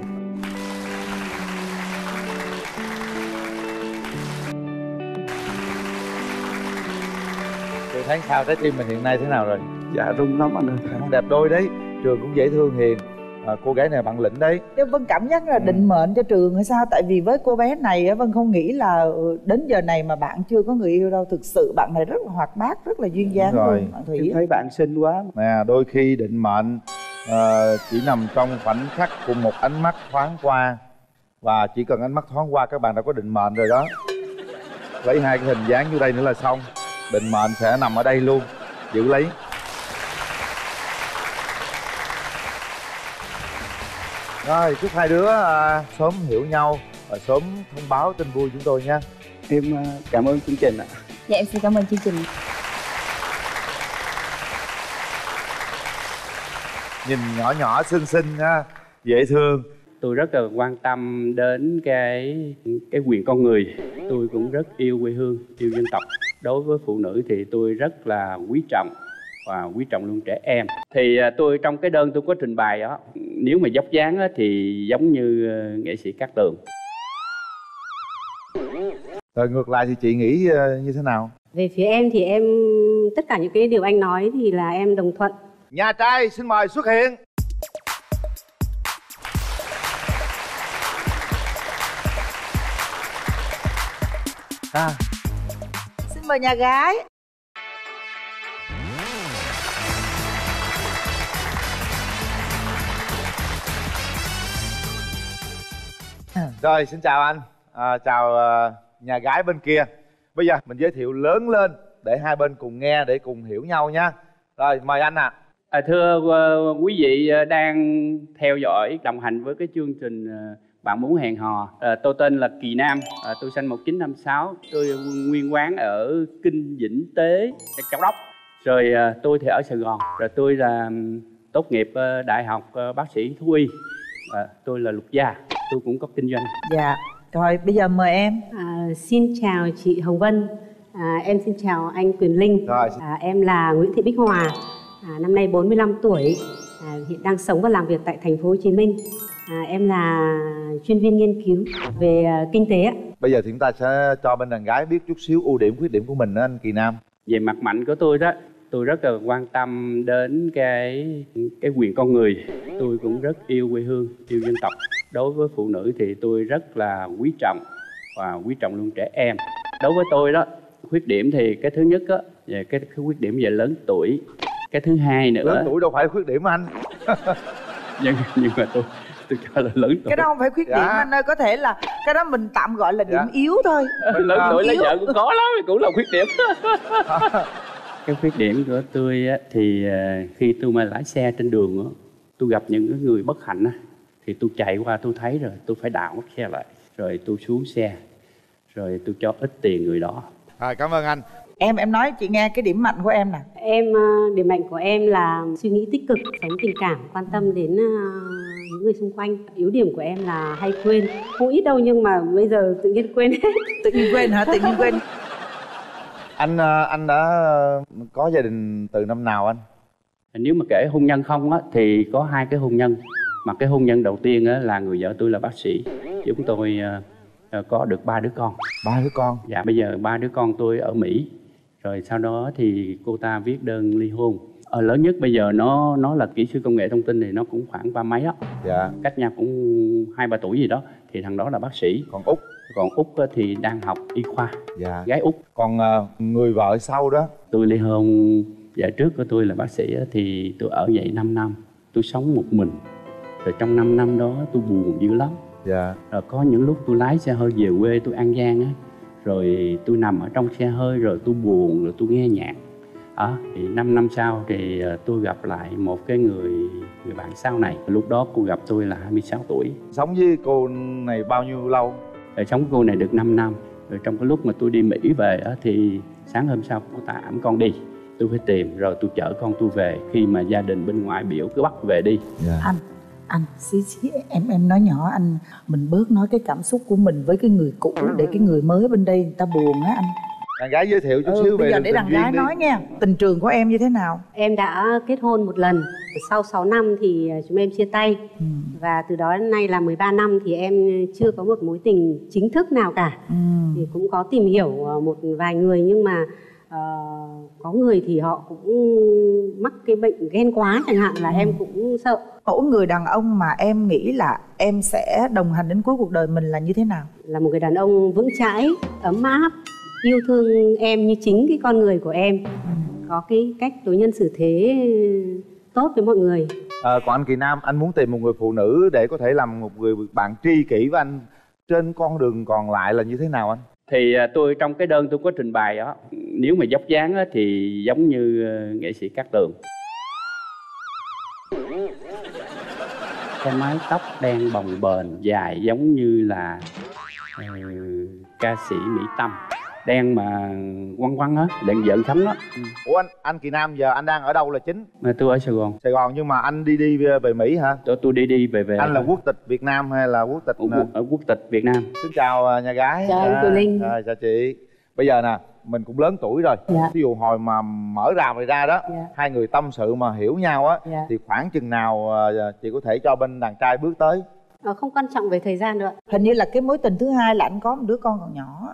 Từ tháng sau trái tim mình hiện nay thế nào rồi? Dạ rung lắm anh ơi. Đẹp đôi đấy. Trường cũng dễ thương hiền. À, cô gái này bạn lĩnh đấy. Vân cảm giác là định mệnh cho Trường hay sao? Tại vì với cô bé này Vân không nghĩ là đến giờ này mà bạn chưa có người yêu đâu. Thực sự bạn này rất là hoạt bát, rất là duyên dáng rồi. Luôn, bạn Thủy. Tôi thấy bạn xinh quá. Nè, đôi khi định mệnh à, chỉ nằm trong khoảnh khắc của một ánh mắt thoáng qua. Và chỉ cần ánh mắt thoáng qua các bạn đã có định mệnh rồi đó. Lấy hai cái hình dáng vô đây nữa là xong. Định mệnh sẽ nằm ở đây luôn. Giữ lấy. Rồi, chúc hai đứa à, sớm hiểu nhau và sớm thông báo tin vui chúng tôi nha. Em à, cảm ơn chương trình ạ. Dạ, em xin cảm ơn chương trình. Nhìn nhỏ nhỏ xinh xinh ha, dễ thương. Tôi rất là quan tâm đến cái cái quyền con người. Tôi cũng rất yêu quê hương, yêu dân tộc. Đối với phụ nữ thì tôi rất là quý trọng. Và quý trọng luôn trẻ em. Thì tôi trong cái đơn tôi có trình bày đó, nếu mà dốc dáng đó, thì giống như nghệ sĩ Cát Tường. Rồi ngược lại thì chị nghĩ như thế nào? Về phía em thì em tất cả những cái điều anh nói thì là em đồng thuận. Nhà trai xin mời xuất hiện. à. Xin mời nhà gái. Rồi, xin chào anh, à, chào nhà gái bên kia. Bây giờ mình giới thiệu lớn lên để hai bên cùng nghe, để cùng hiểu nhau nha. Rồi, mời anh ạ. À. À, thưa quý vị đang theo dõi, đồng hành với cái chương trình Bạn Muốn Hẹn Hò. À, tôi tên là Kỳ Nam, à, tôi sinh một chín năm sáu, tôi nguyên quán ở Kinh Vĩnh Tế, Châu Đốc. Rồi à, tôi thì ở Sài Gòn, rồi tôi là tốt nghiệp đại học bác sĩ thú y, à, tôi là luật gia, tôi cũng có kinh doanh. Dạ, rồi bây giờ mời em. À, xin chào chị Hồng Vân, à, em xin chào anh Quyền Linh. Rồi. À, em là Nguyễn Thị Bích Hòa, à, năm nay bốn mươi lăm tuổi, à, hiện đang sống và làm việc tại thành phố Hồ Chí Minh. À, em là chuyên viên nghiên cứu về uh, kinh tế. Bây giờ thì chúng ta sẽ cho bên đàn gái biết chút xíu ưu điểm, khuyết điểm của mình đó anh Kỳ Nam. Về mặt mạnh của tôi đó, tôi rất là quan tâm đến cái cái quyền con người. Tôi cũng rất yêu quê hương, yêu dân tộc. Đối với phụ nữ thì tôi rất là quý trọng và quý trọng luôn trẻ em. Đối với tôi đó, khuyết điểm thì cái thứ nhất á, về cái, cái khuyết điểm về lớn tuổi. Cái thứ hai nữa. Lớn tuổi đâu phải khuyết điểm anh. nhưng, nhưng mà tôi tôi cho là lớn tuổi. Cái đó không phải khuyết điểm dạ. Anh ơi, có thể là cái đó mình tạm gọi là điểm dạ. yếu thôi. Lớn tuổi lấy vợ cũng có lắm, cũng là khuyết điểm. Cái khuyết điểm của tôi thì khi tôi mà lái xe trên đường, tôi gặp những người bất hạnh thì tôi chạy qua tôi thấy rồi tôi phải đảo mất xe lại, rồi tôi xuống xe, rồi tôi cho ít tiền người đó. À, cảm ơn anh. Em em nói chị nghe cái điểm mạnh của em nè. Em điểm mạnh của em là suy nghĩ tích cực, sống tình cảm, quan tâm đến những người xung quanh. Yếu điểm của em là hay quên, không ít đâu nhưng mà bây giờ tự nhiên quên hết. Tự nhiên quên hả? Tự nhiên quên. Anh anh đã có gia đình từ năm nào anh? Nếu mà kể hôn nhân không á thì có hai cái hôn nhân. Mà cái hôn nhân đầu tiên á là người vợ tôi là bác sĩ. Chúng tôi có được ba đứa con. Ba đứa con? Dạ, bây giờ ba đứa con tôi ở Mỹ. Rồi sau đó thì cô ta viết đơn ly hôn. Ở lớn nhất bây giờ nó nó là kỹ sư công nghệ thông tin thì nó cũng khoảng ba mấy á. Dạ. Cách nhau cũng hai ba tuổi gì đó. Thì thằng đó là bác sĩ. Còn Út? Còn Út thì đang học y khoa. Dạ. Gái Út. Còn người vợ sau đó? Tôi ly hôn, vợ trước của tôi là bác sĩ thì tôi ở vậy năm năm. Tôi sống một mình. Rồi trong năm năm đó tôi buồn dữ lắm. Dạ. Rồi có những lúc tôi lái xe hơi về quê tôi An Giang á. Rồi tôi nằm ở trong xe hơi rồi tôi buồn rồi tôi nghe nhạc. À, thì năm năm sau thì tôi gặp lại một cái người người bạn sau này. Lúc đó cô gặp tôi là hai mươi sáu tuổi. Sống với cô này bao nhiêu lâu? Rồi sống với cô này được năm năm. Rồi trong cái lúc mà tôi đi Mỹ về á, thì sáng hôm sau cô ta ẵm con đi. Tôi phải tìm rồi tôi chở con tôi về khi mà gia đình bên ngoại biểu cứ bắt về đi. Yeah. Anh, anh xí xí em em nói nhỏ anh, mình bớt nói cái cảm xúc của mình với cái người cũ để cái người mới bên đây người ta buồn á anh. Đàn gái giới thiệu chút ừ, xíu về giờ để đàn gái đi. Nói nha, tình trường của em như thế nào? Em đã kết hôn một lần, sau sáu năm thì chúng em chia tay. Ừ. Và từ đó đến nay là mười ba năm thì em chưa có một mối tình chính thức nào cả. Ừ. Thì cũng có tìm hiểu một vài người nhưng mà Uh, có người thì họ cũng mắc cái bệnh ghen quá chẳng hạn là ừ. em cũng sợ. Mẫu người đàn ông mà em nghĩ là em sẽ đồng hành đến cuối cuộc đời mình là như thế nào? Là một người đàn ông vững chãi, ấm áp, yêu thương em như chính cái con người của em. Ừ. Có cái cách đối nhân xử thế tốt với mọi người. À, còn anh Kỳ Nam, anh muốn tìm một người phụ nữ để có thể làm một người bạn tri kỷ với anh trên con đường còn lại là như thế nào anh? Thì tôi trong cái đơn tôi có trình bày đó, nếu mà dốc dáng á, thì giống như nghệ sĩ Cát Tường. Cái mái tóc đen bồng bềnh dài giống như là ừ, ca sĩ Mỹ Tâm. Đen mà quăng quăng á, đen giận sấm đó. Ủa anh, anh Kỳ Nam giờ anh đang ở đâu là chính? Mà tôi ở Sài Gòn. Sài Gòn nhưng mà anh đi đi về, về Mỹ hả? Tôi, tôi đi đi về về. Anh là quốc tịch Việt Nam hay là quốc tịch? Ở, quốc, ở quốc tịch Việt Nam. Xin chào nhà gái. Chào anh Quyền Linh. À, chào chị. Bây giờ nè, mình cũng lớn tuổi rồi. Dạ. Ví dụ hồi mà mở rào này ra đó, dạ. hai người tâm sự mà hiểu nhau á, dạ. thì khoảng chừng nào chị có thể cho bên đàn trai bước tới? À, không quan trọng về thời gian nữa. Hình như là cái mối tình thứ hai là anh có một đứa con còn nhỏ.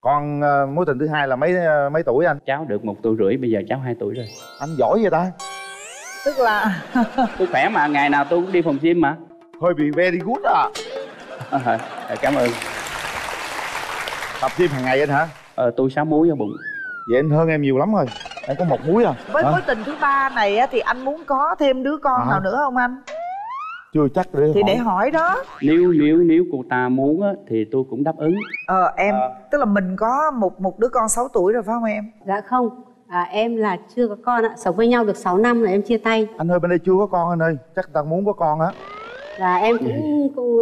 Con uh, mối tình thứ hai là mấy uh, mấy tuổi anh? Cháu được một tuổi rưỡi, bây giờ cháu hai tuổi rồi. Anh giỏi vậy ta? Tức là... Tôi khỏe mà, ngày nào tôi cũng đi phòng gym mà. Hơi bị very good à. À, cảm ơn. tập gym hàng ngày anh hả? Ờ, tôi sáu múi ở bụng. Vậy anh hơn em nhiều lắm rồi, em có một múi à. Với mối tình thứ ba này thì anh muốn có thêm đứa con à. nào nữa không anh? Chưa chắc để thì hỏi. Để hỏi đó. Nếu nếu nếu cô ta muốn á, thì tôi cũng đáp ứng. Ờ em, à. tức là mình có một một đứa con sáu tuổi rồi phải không em? Dạ không, à, em là chưa có con ạ, sống với nhau được sáu năm là em chia tay. Anh ơi bên đây chưa có con anh ơi, chắc ta muốn có con á. Là em cũng, cũng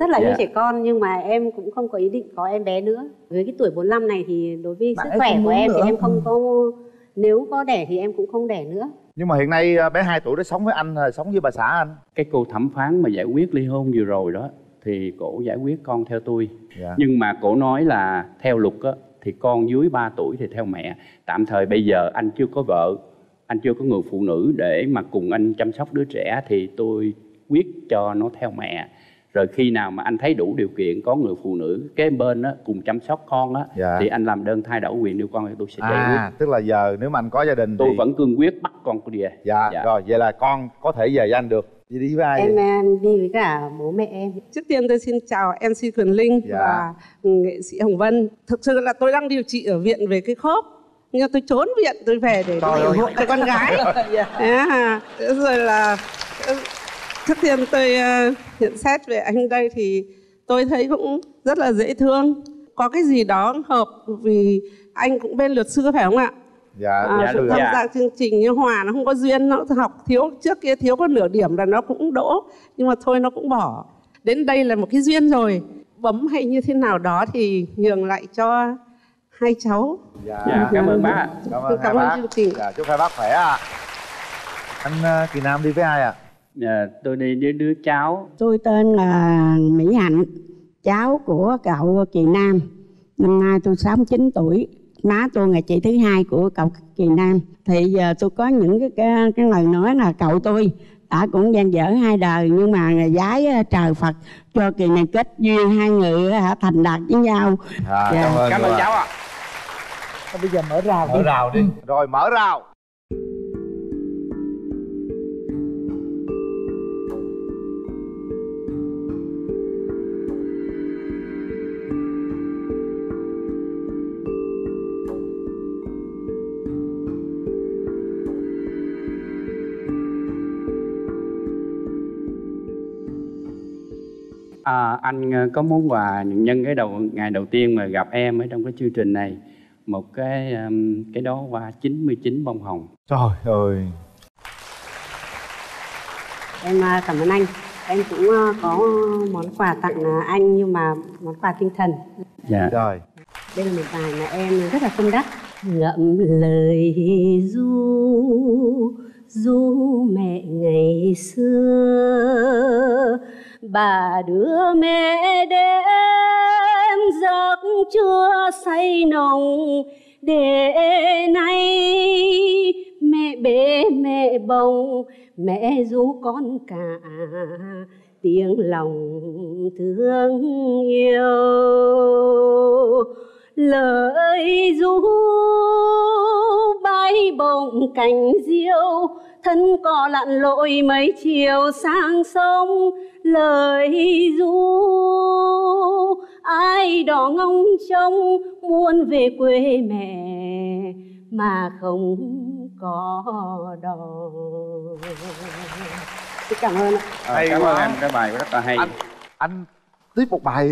rất là yêu yeah. trẻ con nhưng mà em cũng không có ý định có em bé nữa. Với cái tuổi bốn mươi lăm này thì đối với bạn sức khỏe của em nữa. Thì em không có, nếu có đẻ thì em cũng không đẻ nữa. Nhưng mà hiện nay bé hai tuổi đó sống với anh, sống với bà xã anh. Cái cô thẩm phán mà giải quyết ly hôn vừa rồi đó thì cổ giải quyết con theo tôi. Yeah. Nhưng mà cổ nói là theo luật đó, thì con dưới ba tuổi thì theo mẹ. Tạm thời bây giờ anh chưa có vợ, anh chưa có người phụ nữ để mà cùng anh chăm sóc đứa trẻ thì tôi quyết cho nó theo mẹ. Rồi khi nào mà anh thấy đủ điều kiện có người phụ nữ kế bên á, cùng chăm sóc con á, dạ. thì anh làm đơn thay đổi quyền nuôi con thì tôi sẽ giải quyết. À, tức là giờ nếu mà anh có gia đình tôi thì... vẫn cương quyết bắt con tôi về. Dạ, dạ, rồi vậy là con có thể về với anh được. Vậy đi với ai em vậy? Em đi với cả bố mẹ em. Trước tiên tôi xin chào em xê Quyền Linh dạ. và nghệ sĩ Hồng Vân. Thực sự là tôi đang điều trị ở viện về cái khớp. Nhưng tôi trốn viện tôi về để ủng hộ cho con gái. Dạ. à, rồi là... Trước tiên tôi uh, nhận xét về anh đây thì tôi thấy cũng rất là dễ thương. Có cái gì đó hợp vì anh cũng bên luật sư phải không ạ? Dạ, à, dạ đúng tham dạ. gia chương trình như Hòa nó không có duyên, nó học thiếu, trước kia thiếu có nửa điểm là nó cũng đỗ. Nhưng mà thôi nó cũng bỏ. Đến đây là một cái duyên rồi. Bấm hay như thế nào đó thì nhường lại cho hai cháu. Dạ, dạ cảm ơn bác. Cảm ơn, cảm ơn chương trình. Dạ, chúc hai bác khỏe ạ. Anh uh, Kỳ Nam đi với ai ạ? À? Yeah, tôi đi với đứa cháu. Tôi tên là Mỹ Hạnh, cháu của cậu Kỳ Nam. Năm nay tôi sáu mươi chín tuổi. Má tôi là chị thứ hai của cậu Kỳ Nam. Thì giờ tôi có những cái, cái, cái lời nói là cậu tôi đã cũng gian dở hai đời. Nhưng mà gái trời Phật cho kỳ này kết duyên, hai người thành đạt với nhau. à, yeah. Cảm ơn, cảm ơn cháu ạ. à. Bây giờ mở rào mở đi. Rào đi. Ừ. Rồi mở rào. À, anh có món quà nhân cái đầu ngày đầu tiên mà gặp em ở trong cái chương trình này, một cái cái đó qua chín mươi chín bông hồng. Trời ơi. Em cảm ơn anh. Em cũng có món quà tặng anh nhưng mà món quà tinh thần. Dạ. Rồi. Đây là một bài mà em rất là tâm đắc. Ngậm lời ru ru mẹ ngày xưa, bà đưa mẹ đêm giấc chưa say nồng, để nay mẹ bế mẹ bồng, mẹ ru con cả tiếng lòng thương yêu. Lời ru bay bồng cành diêu, thân cò lặn lội mấy chiều sang sông. Lời ru ai đỏ ngóng trông muốn về quê mẹ mà không có đò. Cảm ơn ạ. À, hay cảm quá. Ơn em, cái bài rất là hay. Anh, anh tiếp một bài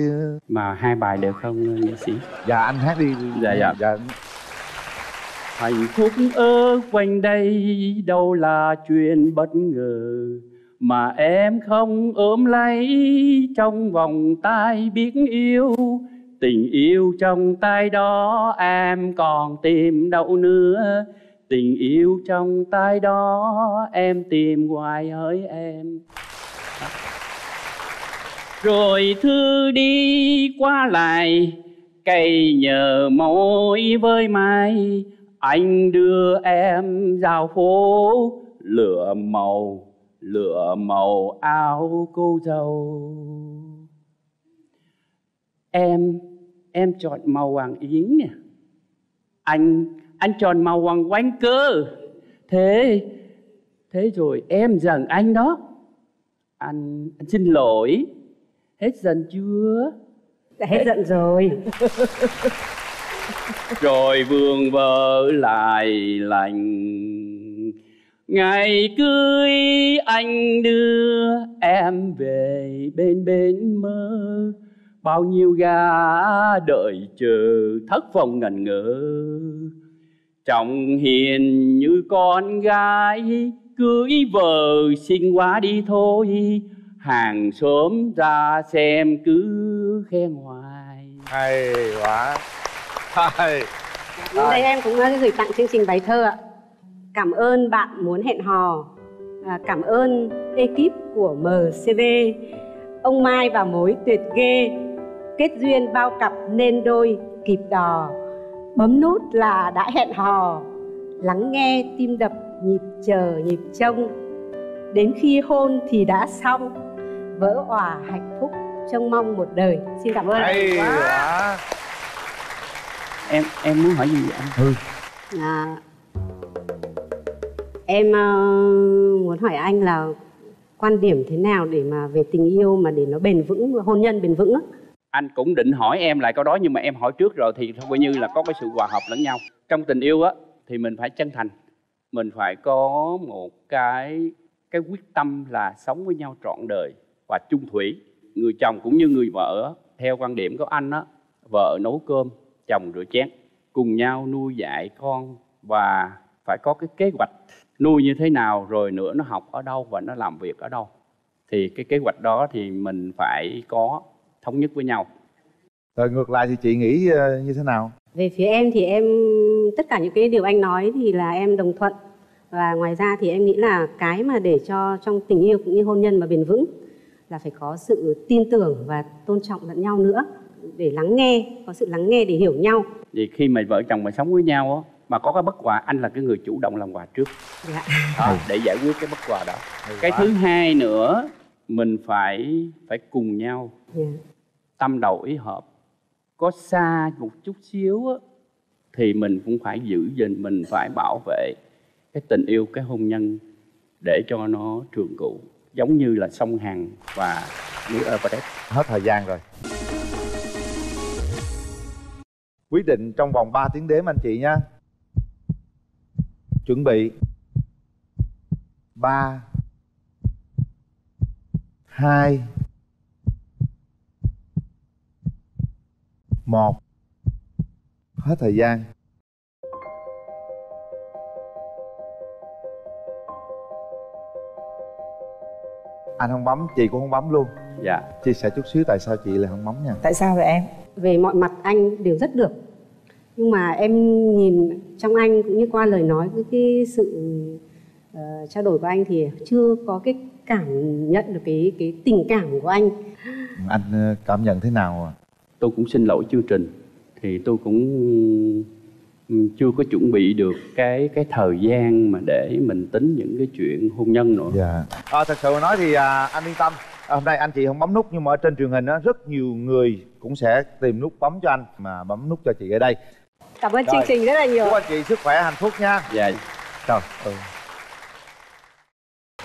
mà hai bài đều không nghệ sĩ? Dạ anh hát đi. Dạ dạ, dạ. Hạnh phúc ở quanh đây đâu là chuyện bất ngờ, mà em không ôm lấy trong vòng tay biết yêu. Tình yêu trong tay đó em còn tìm đâu nữa, tình yêu trong tay đó em tìm hoài hỡi em. Rồi thư đi qua lại cây nhờ mối với mai, anh đưa em vào phố lựa màu, lựa màu áo cô dâu. Em, em chọn màu hoàng yến nè. Anh, anh chọn màu hoàng quánh cơ. Thế, thế rồi em giận anh đó. Anh, anh xin lỗi. Hết giận chưa? Đã hết giận rồi. Rồi vương vỡ lại lành. Ngày cưới anh đưa em về bên bến mơ. Bao nhiêu ga đợi chờ thất vọng ngần ngỡ. Trọng hiền như con gái, cưới vợ xinh quá đi thôi. Hàng xóm ra xem cứ khen hoài. Hay quá. Hay. Hôm nay em cũng gửi tặng chương trình bài thơ ạ. Cảm ơn bạn muốn hẹn hò. Cảm ơn ekip của em xê vê. Ông Mai và mối tuyệt ghê. Kết duyên bao cặp nên đôi kịp đò. Bấm nút là đã hẹn hò. Lắng nghe tim đập nhịp chờ nhịp trông. Đến khi hôn thì đã xong. Vỡ òa hạnh phúc trông mong một đời. Xin cảm ơn. Hay quá. Em em muốn hỏi gì vậy anh? Ừ. À, em uh, muốn hỏi anh là quan điểm thế nào để mà về tình yêu mà để nó bền vững, hôn nhân bền vững á. Anh cũng định hỏi em lại câu đó nhưng mà em hỏi trước rồi thì coi như là có cái sự hòa hợp lẫn nhau. Trong tình yêu á thì mình phải chân thành, mình phải có một cái cái quyết tâm là sống với nhau trọn đời và chung thủy. Người chồng cũng như người vợ theo quan điểm của anh á, vợ nấu cơm, chồng rửa chén, cùng nhau nuôi dạy con và phải có cái kế hoạch nuôi như thế nào, rồi nữa nó học ở đâu và nó làm việc ở đâu. Thì cái kế hoạch đó thì mình phải có thống nhất với nhau. Rồi ngược lại thì chị nghĩ như thế nào? Về phía em thì em tất cả những cái điều anh nói thì là em đồng thuận. Và ngoài ra thì em nghĩ là cái mà để cho trong tình yêu cũng như hôn nhân mà bền vững là phải có sự tin tưởng và tôn trọng lẫn nhau nữa. Để lắng nghe, có sự lắng nghe để hiểu nhau. Vì khi mà vợ chồng mà sống với nhau á, mà có cái bất hòa, anh là cái người chủ động làm hòa trước. Dạ. Đó, để giải quyết cái bất hòa đó. Hay cái quá. Thứ hai nữa, mình phải phải cùng nhau. Dạ. Tâm đầu ý hợp. Có xa một chút xíu á, thì mình cũng phải giữ gìn, mình phải bảo vệ cái tình yêu, cái hôn nhân để cho nó trường cửu, giống như là sông Hằng và núi Everest. Hết thời gian rồi. Quyết định trong vòng ba tiếng đếm anh chị nha. Chuẩn bị. Ba hai một. Hết thời gian. Anh không bấm, chị cũng không bấm luôn. Dạ. Chia sẻ chút xíu tại sao chị lại không bấm nha. Tại sao vậy em? Về mọi mặt anh đều rất được. Nhưng mà em nhìn trong anh cũng như qua lời nói với cái sự uh, trao đổi của anh thì chưa có cái cảm nhận được cái cái tình cảm của anh. Anh cảm nhận thế nào? Tôi cũng xin lỗi chương trình. Thì tôi cũng chưa có chuẩn bị được cái cái thời gian mà để mình tính những cái chuyện hôn nhân nữa. Dạ. À, thật sự nói thì à, anh yên tâm. À, hôm nay anh chị không bấm nút nhưng mà ở trên truyền hình đó, rất nhiều người cũng sẽ tìm nút bấm cho anh mà bấm nút cho chị ở đây. Cảm ơn rồi. Chương trình rất là nhiều. Chúc anh chị sức khỏe, hạnh phúc nha. Dạ. Trời ơi.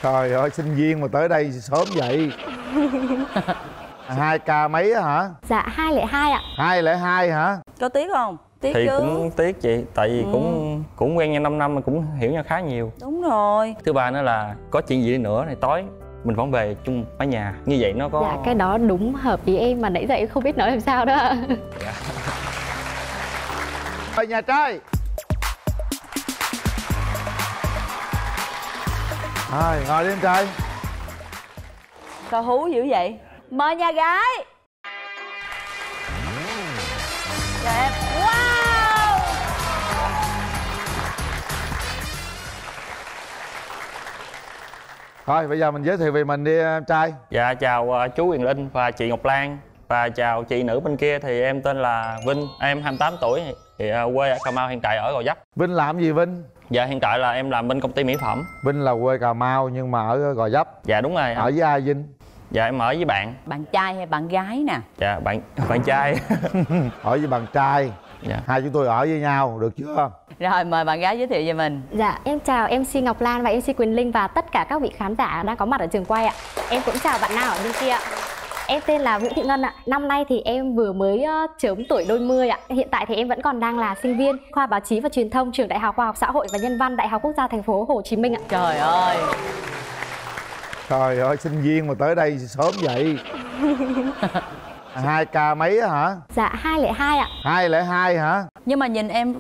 Trời ơi, sinh viên mà tới đây sớm vậy. Hai ca mấy á hả? Dạ hai không hai ạ. hai không hai hả? Có tiếc không? Tiếc thì chứ. Cũng tiếc chị, tại vì ừ. cũng cũng quen nhau năm năm mà cũng hiểu nhau khá nhiều. Đúng rồi. Thứ ba nữa là có chuyện gì nữa này tối mình vẫn về chung mái nhà, như vậy nó có. Dạ cái đó đúng hợp với em mà nãy giờ em không biết nói làm sao đó. Dạ. Mời nhà trai. Thôi ngồi đi em trai. Sao hú dữ vậy? Mời nhà gái. Đẹp quá. Thôi bây giờ mình giới thiệu về mình đi em trai. Dạ chào uh, chú Quyền Linh và chị Ngọc Lan. Và chào chị nữ bên kia thì em tên là Vinh. Em hai mươi tám tuổi thì uh, quê ở Cà Mau, hiện tại ở Gò Vấp. Vinh làm gì Vinh? Dạ hiện tại là em làm bên công ty mỹ phẩm. Vinh là quê Cà Mau nhưng mà ở Gò Vấp. Dạ đúng rồi. Ở với ai Vinh? Dạ em ở với bạn. Bạn trai hay bạn gái nè? Dạ bạn bạn trai. Ở với bạn trai. Dạ. Hai chúng tôi ở với nhau được chưa? Rồi mời bạn gái giới thiệu về mình. Dạ em chào em xê Ngọc Lan và em xê Quyền Linh và tất cả các vị khán giả đang có mặt ở trường quay ạ. Em cũng chào bạn nào ở bên kia ạ. Em tên là Vũ Thị Ngân ạ. Năm nay thì em vừa mới chớm tuổi đôi mươi ạ. Hiện tại thì em vẫn còn đang là sinh viên khoa báo chí và truyền thông trường Đại học Khoa học Xã hội và Nhân văn Đại học Quốc gia Thành phố Hồ Chí Minh ạ. Trời ơi, trời ơi, sinh viên mà tới đây sớm vậy. Hai ca mấy hả? Dạ hai không hai ạ. hai không hai hả? Nhưng mà nhìn em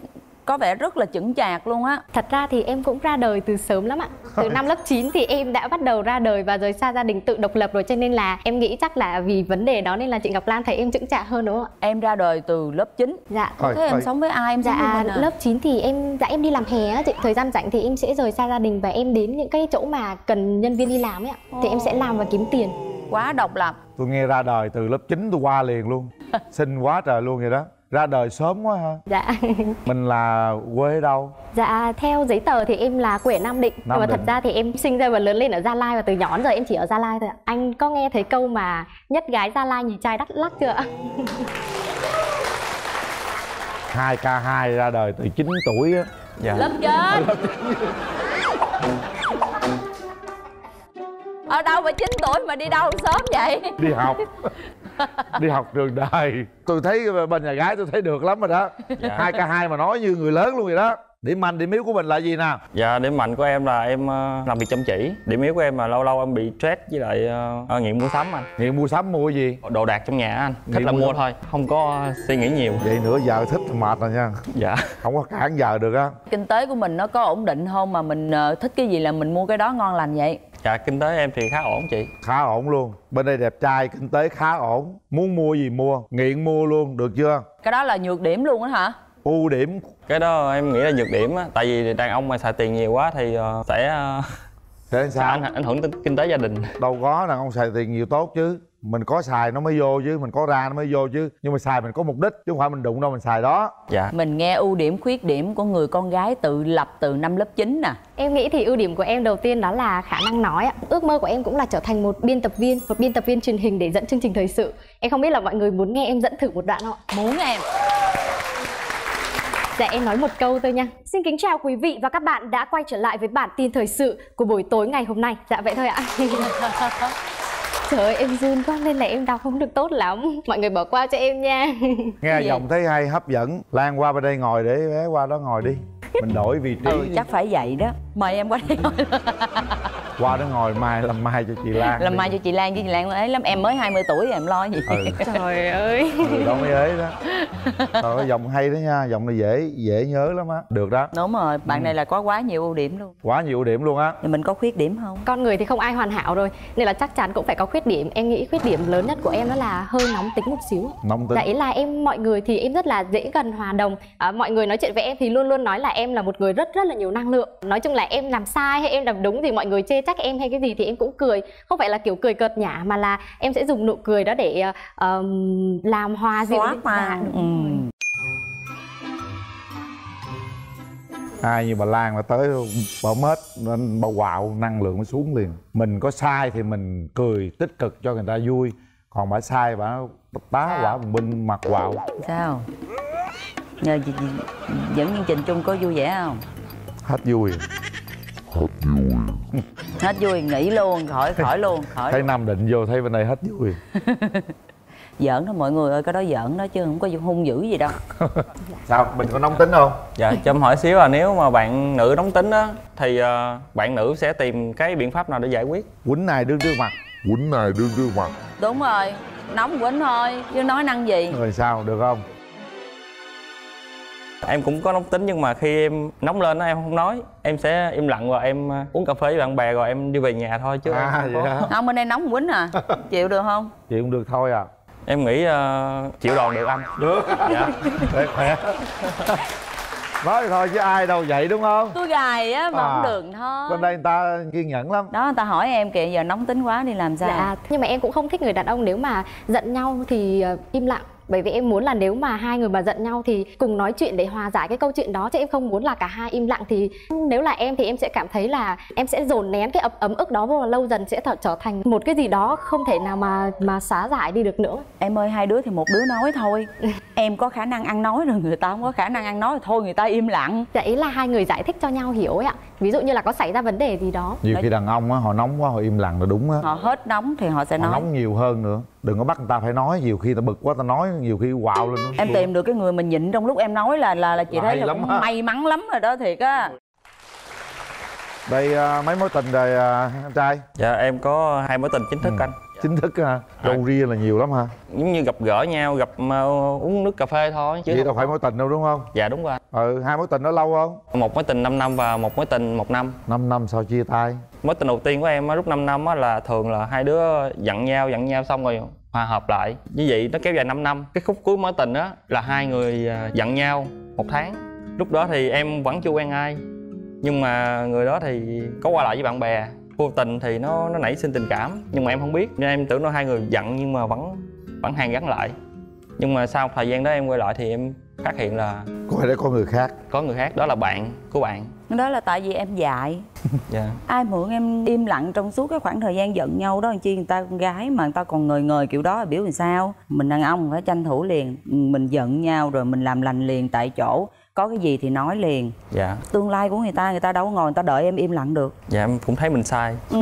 có vẻ rất là chững chạc luôn á. Thật ra thì em cũng ra đời từ sớm lắm ạ. Từ năm lớp chín thì em đã bắt đầu ra đời và rời xa gia đình tự độc lập rồi, cho nên là em nghĩ chắc là vì vấn đề đó nên là chị Ngọc Lan thấy em chững chạc hơn đúng không ạ? Em ra đời từ lớp chín. Dạ. Thế ôi, em ôi. sống với ai? Em sống dạ, à? Lớp chín thì em dạ em đi làm hè á chị. Thời gian rảnh thì em sẽ rời xa gia đình và em đến những cái chỗ mà cần nhân viên đi làm ấy ạ. Oh. Thì em sẽ làm và kiếm tiền. Quá độc lập. Tôi nghe ra đời từ lớp chín tôi qua liền luôn. Xinh quá trời luôn vậy đó. Ra đời sớm quá ha. Dạ. Mình là quê đâu? Dạ theo giấy tờ thì em là quê ở Nam Định. Nam Nhưng mà Định. Thật ra thì em sinh ra và lớn lên ở Gia Lai. Và từ nhỏ đến giờ em chỉ ở Gia Lai thôi ạ. Anh có nghe thấy câu mà nhất gái Gia Lai nhì trai Đắk Lắk chưa ạ? hai ca hai ra đời từ chín tuổi á. Dạ. Lớp chết. Ở đâu mà chín tuổi mà đi đâu sớm vậy? Đi học. Đi học trường đời. Tôi thấy bên nhà gái tôi thấy được lắm rồi đó. Dạ. Hai ca hai mà nói như người lớn luôn vậy đó. Điểm mạnh, điểm yếu của mình là gì nào? Dạ, điểm mạnh của em là em làm việc chăm chỉ. Điểm yếu của em là lâu lâu em bị stress với lại uh, nghiện mua sắm anh. Nghiện mua sắm mua gì? Đồ đạc trong nhà anh. Thích là mua thôi, không có suy nghĩ nhiều. Vậy nữa giờ thích mệt rồi nha. Dạ. Không có cản giờ được á. Kinh tế của mình nó có ổn định không mà mình uh, thích cái gì là mình mua cái đó ngon lành vậy? Dạ, kinh tế em thì khá ổn chị. Khá ổn luôn. Bên đây đẹp trai, kinh tế khá ổn. Muốn mua gì mua, nghiện mua luôn, được chưa? Cái đó là nhược điểm luôn á hả? Ưu điểm. Cái đó em nghĩ là nhược điểm á. Tại vì đàn ông mà xài tiền nhiều quá thì sẽ... Sẽ sao? Sẽ ảnh hưởng tới kinh tế gia đình. Đâu có, đàn ông xài tiền nhiều tốt chứ. Mình có xài nó mới vô chứ, mình có ra nó mới vô chứ. Nhưng mà xài mình có mục đích, chứ không phải mình đụng đâu mình xài đó. Dạ. Mình nghe ưu điểm, khuyết điểm của người con gái tự lập từ năm lớp chín nè. Em nghĩ thì ưu điểm của em đầu tiên đó là khả năng nói ạ. Ước mơ của em cũng là trở thành một biên tập viên, một biên tập viên truyền hình để dẫn chương trình thời sự. Em không biết là mọi người muốn nghe em dẫn thử một đoạn không ạ? Muốn em. Dạ em nói một câu thôi nha. Xin kính chào quý vị và các bạn đã quay trở lại với bản tin thời sự của buổi tối ngày hôm nay. Dạ vậy thôi ạ. Trời ơi em run quá nên là em đọc không được tốt lắm. Mọi người bỏ qua cho em nha. Nghe giọng thấy hay hấp dẫn. Lan qua bên đây ngồi để bé qua đó ngồi đi. Mình đổi vị trí. Ừ chắc phải vậy đó. Mời em qua đây ngồi. Qua đó ngồi mai làm mai cho chị Lan. Làm mai cho chị Lan chứ chị Lan ấy lắm. Em mới hai mươi tuổi rồi em lo gì. Ừ. Trời ơi. Ừ, đó mới ấy đó. Trời, giọng hay đó nha. Giọng này dễ dễ nhớ lắm á. Được đó. Đúng rồi. Bạn ừ. này là có quá nhiều ưu điểm luôn. Quá nhiều ưu điểm luôn á. Mình có khuyết điểm không? Con người thì không ai hoàn hảo rồi. Nên là chắc chắn cũng phải có khuyết điểm. Em nghĩ khuyết điểm lớn nhất của em đó là hơi nóng tính một xíu. Nóng tính. Đấy là em mọi người thì em rất là dễ gần hòa đồng. À, mọi người nói chuyện với em thì luôn luôn nói là em là một người rất rất là nhiều năng lượng. Nói chung là em làm sai hay em làm đúng thì mọi người chê trách em hay cái gì thì em cũng cười. Không phải là kiểu cười cợt nhả mà là em sẽ dùng nụ cười đó để uh, làm hòa dịu mà. Ừ. Ai như bà Lan là tới bỏng hết bao quạo, năng lượng nó xuống liền. Mình có sai thì mình cười tích cực cho người ta vui. Còn bà sai bà tá quả binh mặt quạo. Sao? Nhờ chị, chị dẫn chương trình chung có vui vẻ không? Hết vui. Hết vui. Hết vui, nghỉ luôn, khỏi khỏi luôn khỏi. Thấy luôn. Nam Định vô thấy bên đây hết vui. Giỡn đó mọi người ơi, cái đó giỡn đó chứ không có hung dữ gì đâu. Sao, mình có nóng tính không? Dạ, cho em hỏi xíu là nếu mà bạn nữ nóng tính á thì uh, bạn nữ sẽ tìm cái biện pháp nào để giải quyết? Quýnh này đương trước mặt. Quýnh này đương trước mặt. Đúng rồi, nóng quýnh thôi, chứ nói năng gì. Rồi sao, được không? Em cũng có nóng tính nhưng mà khi em nóng lên đó, em không nói. Em sẽ im lặng rồi em uống cà phê với bạn bè rồi em đi về nhà thôi chứ à, em không vậy có... Không, bên đây nóng quýnh à. Chịu được không? Chịu cũng được thôi à. Em nghĩ uh, chịu đòn được anh. Được. Dạ. Khỏe khỏe. Nói thôi chứ ai đâu vậy đúng không? Tôi gài á mà à, không được thôi. Bên đây người ta kiên nhẫn lắm. Đó người ta hỏi em kìa giờ nóng tính quá đi làm sao. Dạ, nhưng mà em cũng không thích người đàn ông nếu mà giận nhau thì im lặng. Bởi vì em muốn là nếu mà hai người mà giận nhau thì cùng nói chuyện để hòa giải cái câu chuyện đó. Chứ em không muốn là cả hai im lặng thì nếu là em thì em sẽ cảm thấy là em sẽ dồn nén cái ấm ức đó vô và lâu dần sẽ trở thành một cái gì đó không thể nào mà mà xả giải đi được nữa. Em ơi, hai đứa thì một đứa nói thôi. Em có khả năng ăn nói rồi người ta không có khả năng ăn nói thì thôi người ta im lặng. Dạ, ý là hai người giải thích cho nhau hiểu ấy ạ. Ví dụ như là có xảy ra vấn đề gì đó. Nhiều khi đàn ông á, họ nóng quá họ im lặng là đúng á. Họ hết nóng thì họ sẽ họ nói. Nóng nhiều hơn nữa. Đừng có bắt người ta phải nói, nhiều khi ta bực quá ta nói, nhiều khi quạo lên. Em tìm được cái người mình nhịn trong lúc em nói là là, là chị thấy là cũng may mắn lắm rồi đó, thiệt á. Đây uh, mấy mối tình rồi uh, anh trai? Dạ em có hai mối tình chính thức. Ừ. Anh chính thức hả? Râu ria là nhiều lắm hả? Giống như gặp gỡ nhau, gặp uh, uống nước cà phê thôi chứ. Vậy đâu phải mối tình đâu đúng không? Dạ đúng rồi. Ừ, hai mối tình đó lâu không? Một mối tình năm năm và một mối tình một năm. Năm năm sau chia tay. Mối tình đầu tiên của em lúc năm năm là thường là hai đứa giận nhau, giận nhau xong rồi hòa hợp lại. Như vậy nó kéo dài năm năm. Cái khúc cuối mối tình đó là hai người giận nhau một tháng. Lúc đó thì em vẫn chưa quen ai, nhưng mà người đó thì có qua lại với bạn bè. Vô tình thì nó nó nảy sinh tình cảm, nhưng mà em không biết nên em tưởng nó hai người giận nhưng mà vẫn vẫn hàn gắn lại. Nhưng mà sau thời gian đó em quay lại thì em phát hiện là cô ấy đã có người khác. Có người khác, đó là bạn của bạn. Đó là tại vì em dại. Dạ. Ai mượn em im lặng trong suốt cái khoảng thời gian giận nhau đó, làm chi người ta con gái mà người ta còn ngời ngời kiểu đó là biểu làm sao. Mình đàn ông phải tranh thủ liền, mình giận nhau rồi mình làm lành liền tại chỗ. Có cái gì thì nói liền. Dạ. Tương lai của người ta, người ta đâu có ngồi người ta đợi em im lặng được. Dạ em cũng thấy mình sai. Ừ,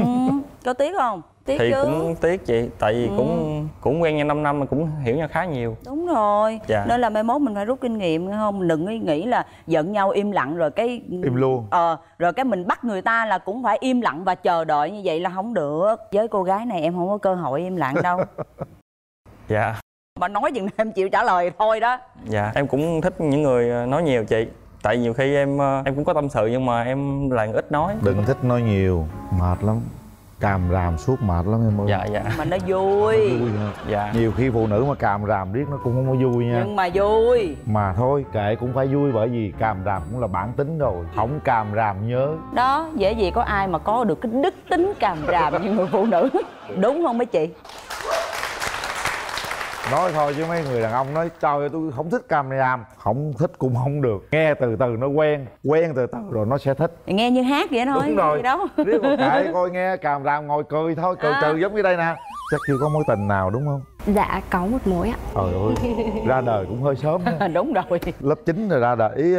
có tiếc không? Tiếc thì chứ. Cũng tiếc chị, tại vì ừ. cũng cũng quen nhau năm năm mà cũng hiểu nhau khá nhiều. Đúng rồi. Dạ. Nên là mai mốt mình phải rút kinh nghiệm không, đừng nghĩ là giận nhau im lặng rồi cái im luôn. Ờ, rồi cái mình bắt người ta là cũng phải im lặng và chờ đợi, như vậy là không được. Với cô gái này em không có cơ hội im lặng đâu. Dạ. Mà nói chừng em chịu trả lời thôi đó. Dạ em cũng thích những người nói nhiều chị. Tại nhiều khi em em cũng có tâm sự nhưng mà em là người ít nói. Đừng thích nói nhiều, mệt lắm. Càm ràm suốt mệt lắm em ơi. Dạ dạ. Mà nó vui, nó vui. Dạ. Nhiều khi phụ nữ mà càm ràm riết nó cũng không có vui nha. Nhưng mà vui. Mà thôi kệ cũng phải vui, bởi vì càm ràm cũng là bản tính rồi. Không càm ràm nhớ. Đó, dễ gì có ai mà có được cái đức tính càm ràm như người phụ nữ. Đúng không mấy chị? Nói thôi chứ mấy người đàn ông nói trời ơi tôi không thích càm ràm. Không thích cũng không được. Nghe từ từ nó quen. Quen từ từ rồi nó sẽ thích. Nghe như hát vậy thôi. Đúng rồi đâu. Riết một cái coi nghe càm ràm ngồi cười thôi. Cười à. Trừ giống như đây nè. Chắc chưa có mối tình nào đúng không? Dạ có một mối ạ. Trời ơi ra đời cũng hơi sớm. Đúng rồi. Lớp chín rồi ra đời. Ý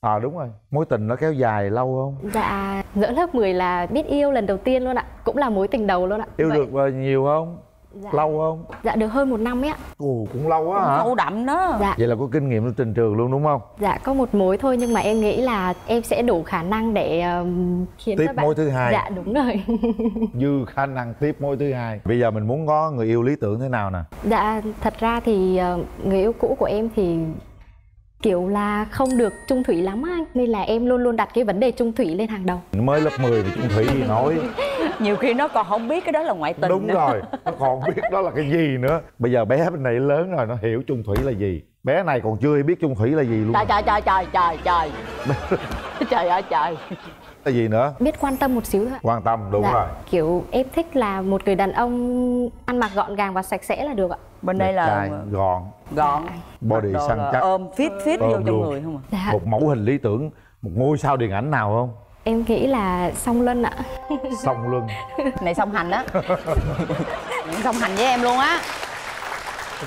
à đúng rồi. Mối tình nó kéo dài lâu không? Dạ giữa lớp mười là biết yêu lần đầu tiên luôn ạ. Cũng là mối tình đầu luôn ạ. Yêu vậy... được nhiều không? Dạ. Lâu không? Dạ được hơn một năm ấy ạ. Ồ cũng lâu quá hả? Lâu đậm đó. Dạ. Vậy là có kinh nghiệm trên trường luôn đúng không? Dạ có một mối thôi, nhưng mà em nghĩ là em sẽ đủ khả năng để um, khiến tiếp các bạn... mối thứ hai. Dạ đúng rồi. Dư khả năng tiếp mối thứ hai. Bây giờ mình muốn có người yêu lý tưởng thế nào nè? Dạ thật ra thì uh, người yêu cũ của em thì kiểu là không được chung thủy lắm anh. Nên là em luôn luôn đặt cái vấn đề chung thủy lên hàng đầu. Mới lớp mười thì chung thủy thì nói. Nhiều khi nó còn không biết cái đó là ngoại tình. Đúng nữa. Rồi, nó còn biết đó là cái gì nữa. Bây giờ bé bên này lớn rồi, nó hiểu chung thủy là gì. Bé này còn chưa biết chung thủy là gì luôn. Trời trời trời trời trời trời. Trời ơi trời. Cái gì nữa? Biết quan tâm một xíu thôi. Quan tâm, đúng dạ, rồi. Kiểu em thích là một người đàn ông ăn mặc gọn gàng và sạch sẽ là được ạ. Bên đây là trai, gọn. Gọn. Body săn chắc. Ôm fit fit vô trong người không ạ? Dạ. Một mẫu hình lý tưởng, một ngôi sao điện ảnh nào không? Em nghĩ là song luân ạ. Song luân. Này song hành á. Song hành với em luôn á.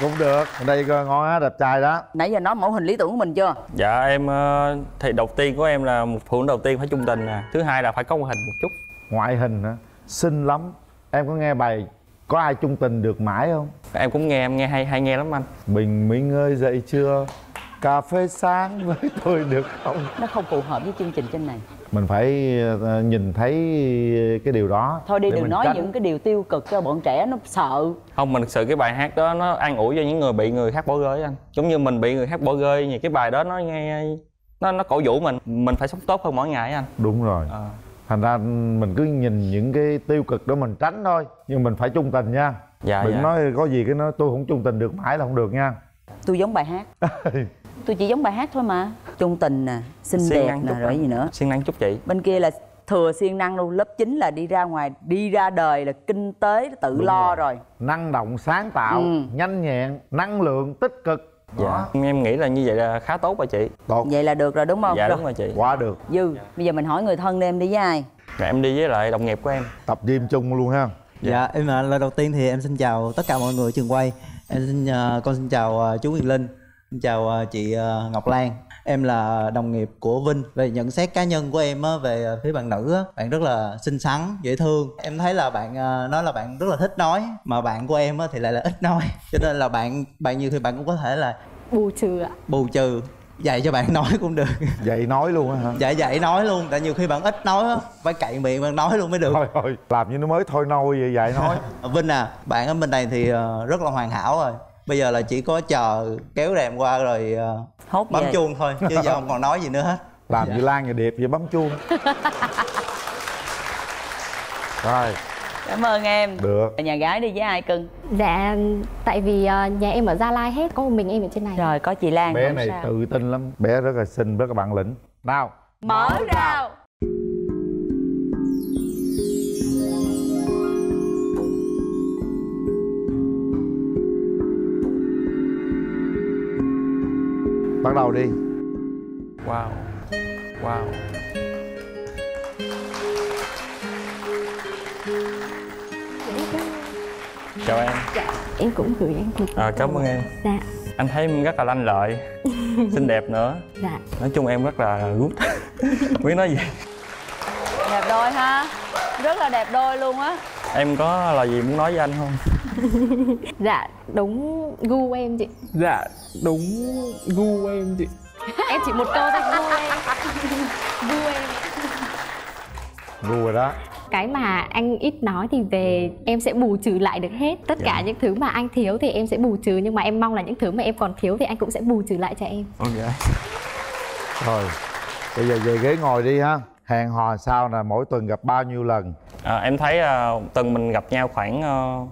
Cũng được. Đây ngon á, đẹp trai đó. Nãy giờ nói mẫu hình lý tưởng của mình chưa? Dạ em thì đầu tiên của em là một phụ nữ đầu tiên phải trung tình nè. Thứ hai là phải có ngoại hình một chút. Ngoại hình hả? Xinh lắm. Em có nghe bài Có ai trung tình được mãi không? Em cũng nghe, em nghe hay hay nghe lắm anh. Bình minh ơi dậy chưa? Cà phê sáng với tôi được không? Nó không phù hợp với chương trình trên này. Mình phải nhìn thấy cái điều đó. Thôi đi đừng nói tránh những cái điều tiêu cực cho bọn trẻ, nó sợ. Không, mình thực sự cái bài hát đó nó an ủi cho những người bị người khác bỏ rơi anh. Giống như mình bị người khác bỏ rơi thì cái bài đó nó nghe nó nó cổ vũ mình, mình phải sống tốt hơn mỗi ngày anh. Đúng rồi. À. Thành ra mình cứ nhìn những cái tiêu cực đó mình tránh thôi, nhưng mình phải trung tình nha. Dạ. Đừng dạ. nói có gì cái nói tôi không trung tình được mãi là không được nha. Tôi giống bài hát. Tôi chỉ giống bài hát thôi mà. Trung tình nè, xinh siêng đẹp nè, rồi gì nữa. Siêng năng chút chị. Bên kia là thừa siêng năng luôn. Lớp chín là đi ra ngoài, đi ra đời là kinh tế tự đúng lo rồi. rồi Năng động, sáng tạo, ừ. nhanh nhẹn, năng lượng, tích cực. Dạ. Em nghĩ là như vậy là khá tốt rồi chị. Tốt. Vậy là được rồi đúng không? Dạ đúng rồi chị. Quá được Dư. Dạ. Bây giờ mình hỏi người thân đi, em đi với ai? Dạ, em đi với lại đồng nghiệp của em. Tập gym chung luôn ha. Dạ, dạ em là lần đầu tiên thì em xin chào tất cả mọi người trường quay. Em xin, uh, con xin chào uh, chú Quyền Linh. Xin chào uh, chị uh, Ngọc Lan. Em là đồng nghiệp của Vinh. Về nhận xét cá nhân của em về phía bạn nữ, bạn rất là xinh xắn, dễ thương. Em thấy là bạn nói là bạn rất là thích nói, mà bạn của em thì lại là ít nói. Cho nên là bạn bạn nhiều thì bạn cũng có thể là bù trừ ạ. Bù trừ, dạy cho bạn nói cũng được. Dạy nói luôn hả? Dạ dạy nói luôn, tại nhiều khi bạn ít nói á, phải cậy miệng bạn nói luôn mới được. Thôi thôi, làm như nó mới thôi nôi vậy, dạy nói. Vinh à, bạn ở bên này thì rất là hoàn hảo rồi. Bây giờ là chỉ có chờ kéo rèm qua rồi hốt bấm vậy. Chuông thôi, chứ giờ không còn nói gì nữa hết. Làm dạ. Như Lan và Điệp vậy, bấm chuông. Rồi. Cảm ơn em. Được. Nhà gái đi với ai cưng? Dạ, tại vì nhà em ở Gia Lai hết, có một mình em ở trên này. Rồi, có chị Lan. Bé này sao? Tự tin lắm, bé rất là xinh, rất là bản lĩnh. Nào. Mở rào. Bắt đầu đi. Wow. Wow. Chào em. Dạ. Em cũng gửi anh một à, cảm ơn em. Dạ. Anh thấy em rất là lanh lợi, xinh đẹp nữa. Dạ. Nói chung em rất là good. Quý nói gì? Đẹp đôi ha. Rất là đẹp đôi luôn á. Em có lời gì muốn nói với anh không? Dạ đúng gu em chị. Dạ đúng gu em chị. Em chỉ một câu thôi. Gu em. Gu em. Gu rồi đó. Cái mà anh ít nói thì về em sẽ bù trừ lại được hết. Tất dạ. Cả những thứ mà anh thiếu thì em sẽ bù trừ. Nhưng mà em mong là những thứ mà em còn thiếu thì anh cũng sẽ bù trừ lại cho em. Ok. Rồi bây giờ về ghế ngồi đi ha. Hẹn hò sao là mỗi tuần gặp bao nhiêu lần? À, em thấy uh, tuần mình gặp nhau khoảng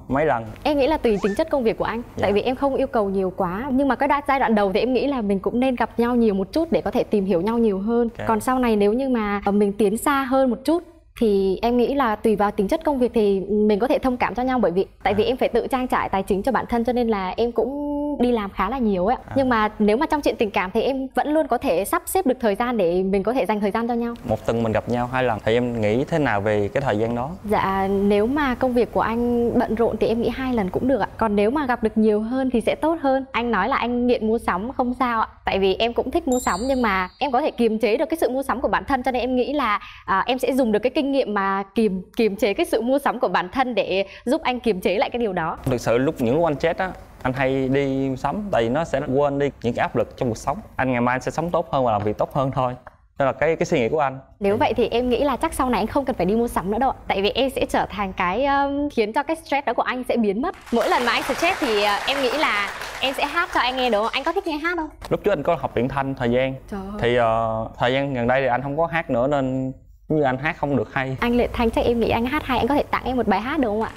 uh, mấy lần? Em nghĩ là tùy tính chất công việc của anh. Dạ. Tại vì em không yêu cầu nhiều quá. Nhưng mà cái đoạn, giai đoạn đầu thì em nghĩ là mình cũng nên gặp nhau nhiều một chút để có thể tìm hiểu nhau nhiều hơn. Okay. Còn sau này nếu như mà mình tiến xa hơn một chút thì em nghĩ là tùy vào tính chất công việc thì mình có thể thông cảm cho nhau. Bởi vì tại vì em phải tự trang trải tài chính cho bản thân cho nên là em cũng đi làm khá là nhiều ấy. À. Nhưng mà nếu mà trong chuyện tình cảm thì em vẫn luôn có thể sắp xếp được thời gian để mình có thể dành thời gian cho nhau. Một tuần mình gặp nhau hai lần thì em nghĩ thế nào về cái thời gian đó? Dạ nếu mà công việc của anh bận rộn thì em nghĩ hai lần cũng được ạ. Còn nếu mà gặp được nhiều hơn thì sẽ tốt hơn. Anh nói là anh nghiện mua sắm không sao ạ. Tại vì em cũng thích mua sắm nhưng mà em có thể kiềm chế được cái sự mua sắm của bản thân cho nên em nghĩ là à, em sẽ dùng được cái kinh nghiệm mà kiềm kiềm chế cái sự mua sắm của bản thân để giúp anh kiềm chế lại cái điều đó. Thực sự lúc những one chat á, anh hay đi sắm tại vì nó sẽ quên đi những cái áp lực trong cuộc sống. Anh ngày mai anh sẽ sống tốt hơn và làm việc tốt hơn thôi. Đó là cái cái suy nghĩ của anh. Nếu vậy thì em nghĩ là chắc sau này anh không cần phải đi mua sắm nữa đâu. Tại vì em sẽ trở thành cái um, khiến cho cái stress đó của anh sẽ biến mất. Mỗi lần mà anh stress thì uh, em nghĩ là em sẽ hát cho anh nghe được không? Anh có thích nghe hát không? Lúc trước anh có học truyện thanh thời gian. Trời ơi. Thì uh, thời gian gần đây thì anh không có hát nữa nên như anh hát không được hay. Anh Lệ Thanh chắc em nghĩ anh hát hay, anh có thể tặng em một bài hát được không ạ?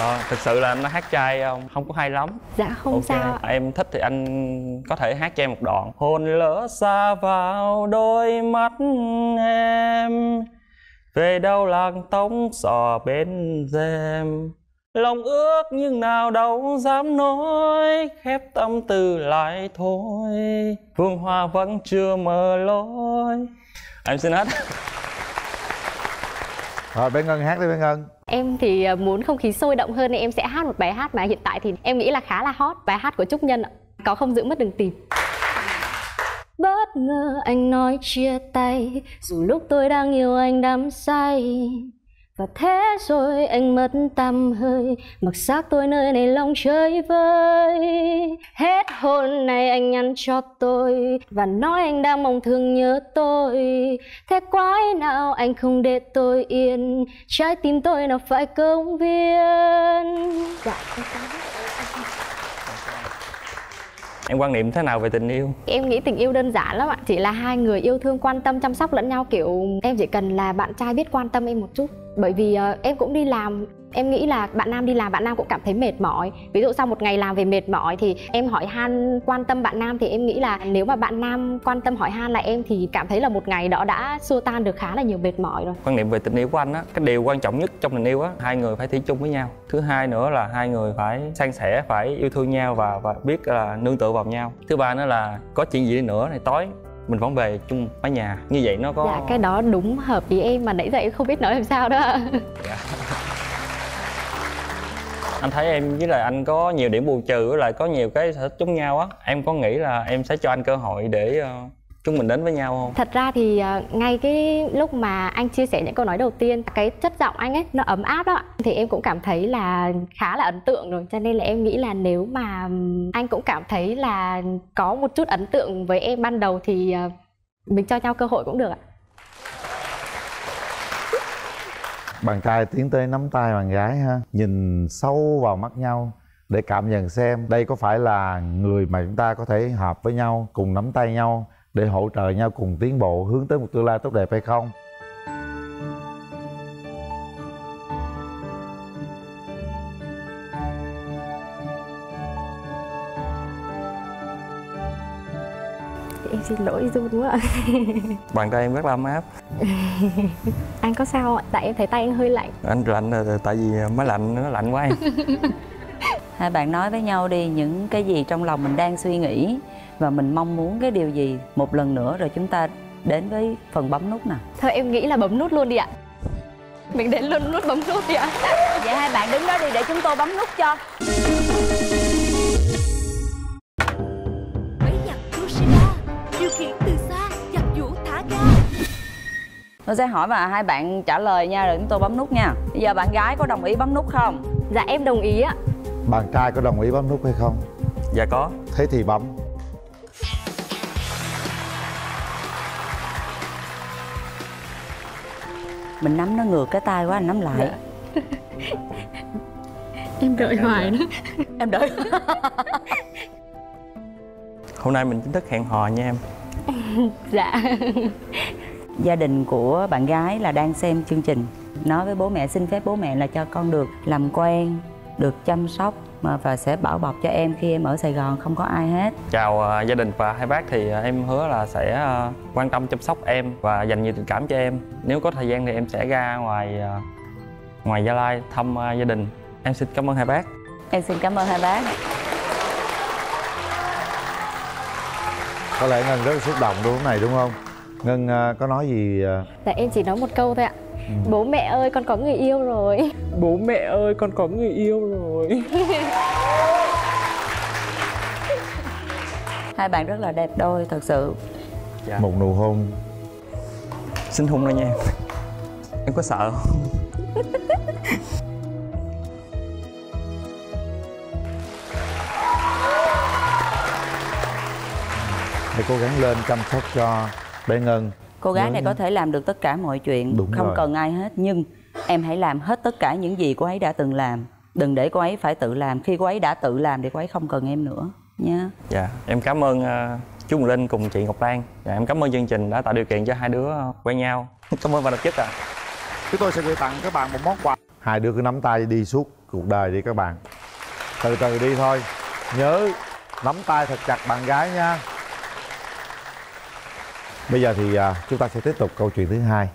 Ờ, thực sự là anh hát trai không không có hay lắm. Dạ không okay. Sao em thích thì anh có thể hát cho em một đoạn. Hồn lỡ xa vào đôi mắt em, về đâu làng tống sò bên rèm, lòng ước nhưng nào đâu dám nói, khép tâm từ lại thôi, phương hoa vẫn chưa mờ lối. Em xin hết. Rồi Bến Ngân hát đi Bến Ngân. Em thì muốn không khí sôi động hơn nên em sẽ hát một bài hát mà hiện tại thì em nghĩ là khá là hot. Bài hát của Trúc Nhân ạ. Có không giữ mất đừng tìm. Bất ngờ anh nói chia tay, dù lúc tôi đang yêu anh đắm say. Và thế rồi anh mất tăm hơi, mặc xác tôi nơi này lòng chơi vơi. Hết hôn này anh ăn cho tôi, và nói anh đang mong thương nhớ tôi. Thế quái nào anh không để tôi yên, trái tim tôi nào phải công viên. Em quan niệm thế nào về tình yêu? Em nghĩ tình yêu đơn giản lắm ạ. Chỉ là hai người yêu thương, quan tâm, chăm sóc lẫn nhau. Kiểu em chỉ cần là bạn trai biết quan tâm em một chút. Bởi vì uh, em cũng đi làm. Em nghĩ là bạn nam đi làm, bạn nam cũng cảm thấy mệt mỏi. Ví dụ sau một ngày làm về mệt mỏi thì em hỏi han quan tâm bạn nam. Thì em nghĩ là nếu mà bạn nam quan tâm hỏi han lại em thì cảm thấy là một ngày đó đã xua tan được khá là nhiều mệt mỏi rồi. Quan niệm về tình yêu của anh á, cái điều quan trọng nhất trong tình yêu á, hai người phải thủy chung với nhau. Thứ hai nữa là hai người phải san sẻ, phải yêu thương nhau và, và biết là nương tựa vào nhau. Thứ ba nữa là có chuyện gì đi nữa này tối mình vẫn về chung mái nhà. Như vậy nó có... Dạ cái đó đúng hợp với em mà nãy giờ em không biết nói làm sao đó. Dạ. Anh thấy em với lại anh có nhiều điểm bù trừ, với lại có nhiều cái sở thích giống nhau á. Em có nghĩ là em sẽ cho anh cơ hội để uh, chúng mình đến với nhau không? Thật ra thì uh, ngay cái lúc mà anh chia sẻ những câu nói đầu tiên, cái chất giọng anh ấy nó ấm áp đó, thì em cũng cảm thấy là khá là ấn tượng rồi. Cho nên là em nghĩ là nếu mà anh cũng cảm thấy là có một chút ấn tượng với em ban đầu thì uh, mình cho nhau cơ hội cũng được ạ. Bạn trai tiến tới nắm tay bạn gái ha, nhìn sâu vào mắt nhau để cảm nhận xem đây có phải là người mà chúng ta có thể hợp với nhau, cùng nắm tay nhau để hỗ trợ nhau cùng tiến bộ hướng tới một tương lai tốt đẹp hay không. Em xin lỗi run quá. Bàn tay em rất là ấm áp. Anh có sao ạ? Tại em thấy tay anh hơi lạnh. Anh lạnh là tại vì máy lạnh, nó lạnh quá em. Hai bạn nói với nhau đi những cái gì trong lòng mình đang suy nghĩ và mình mong muốn cái điều gì một lần nữa, rồi chúng ta đến với phần bấm nút nè. Thôi em nghĩ là bấm nút luôn đi ạ. Mình đến luôn nút bấm nút đi ạ. Vậy hai bạn đứng đó đi để chúng tôi bấm nút cho. Tôi sẽ hỏi và hai bạn trả lời nha, rồi chúng tôi bấm nút nha. Bây giờ bạn gái có đồng ý bấm nút không? Dạ em đồng ý ạ. Bạn trai có đồng ý bấm nút hay không? Dạ có. Thế thì bấm. Mình nắm nó ngược cái tay quá, anh nắm lại. Dạ. Em đợi hoài nữa. Em đợi. Hôm nay mình chính thức hẹn hò nha em. Dạ. Gia đình của bạn gái là đang xem chương trình, nói với bố mẹ xin phép bố mẹ là cho con được làm quen, được chăm sóc mà và sẽ bảo bọc cho em khi em ở Sài Gòn không có ai hết. Chào gia đình và hai bác, thì em hứa là sẽ quan tâm chăm sóc em và dành nhiều tình cảm cho em. Nếu có thời gian thì em sẽ ra ngoài ngoài Gia Lai thăm gia đình. Em xin cảm ơn hai bác. Em xin cảm ơn hai bác. Có lẽ Ngân rất xúc động đúng này đúng không? Ngân có nói gì? Dạ em chỉ nói một câu thôi ạ. Ừ. Bố mẹ ơi con có người yêu rồi. Bố mẹ ơi con có người yêu rồi. Hai bạn rất là đẹp đôi thật sự. Dạ. Một nụ hôn. Xin hôn rồi nha em. Em có sợ không? Hãy cố gắng lên chăm sóc cho Bé Ngân. Cô gái này có thể làm được tất cả mọi chuyện, đúng không rồi. Cần ai hết, nhưng em hãy làm hết tất cả những gì cô ấy đã từng làm. Đừng để cô ấy phải tự làm. Khi cô ấy đã tự làm thì cô ấy không cần em nữa nha. Dạ, em cảm ơn uh, chú Quyền Linh cùng chị Ngọc Lan. Dạ, em cảm ơn chương trình đã tạo điều kiện cho hai đứa quen nhau. Cảm ơn và đọc chất ạ. Chúng tôi sẽ gửi tặng các bạn một món quà. Hai đứa cứ nắm tay đi suốt cuộc đời đi các bạn. Từ từ đi thôi. Nhớ nắm tay thật chặt bạn gái nha. Bây giờ thì chúng ta sẽ tiếp tục câu chuyện thứ hai.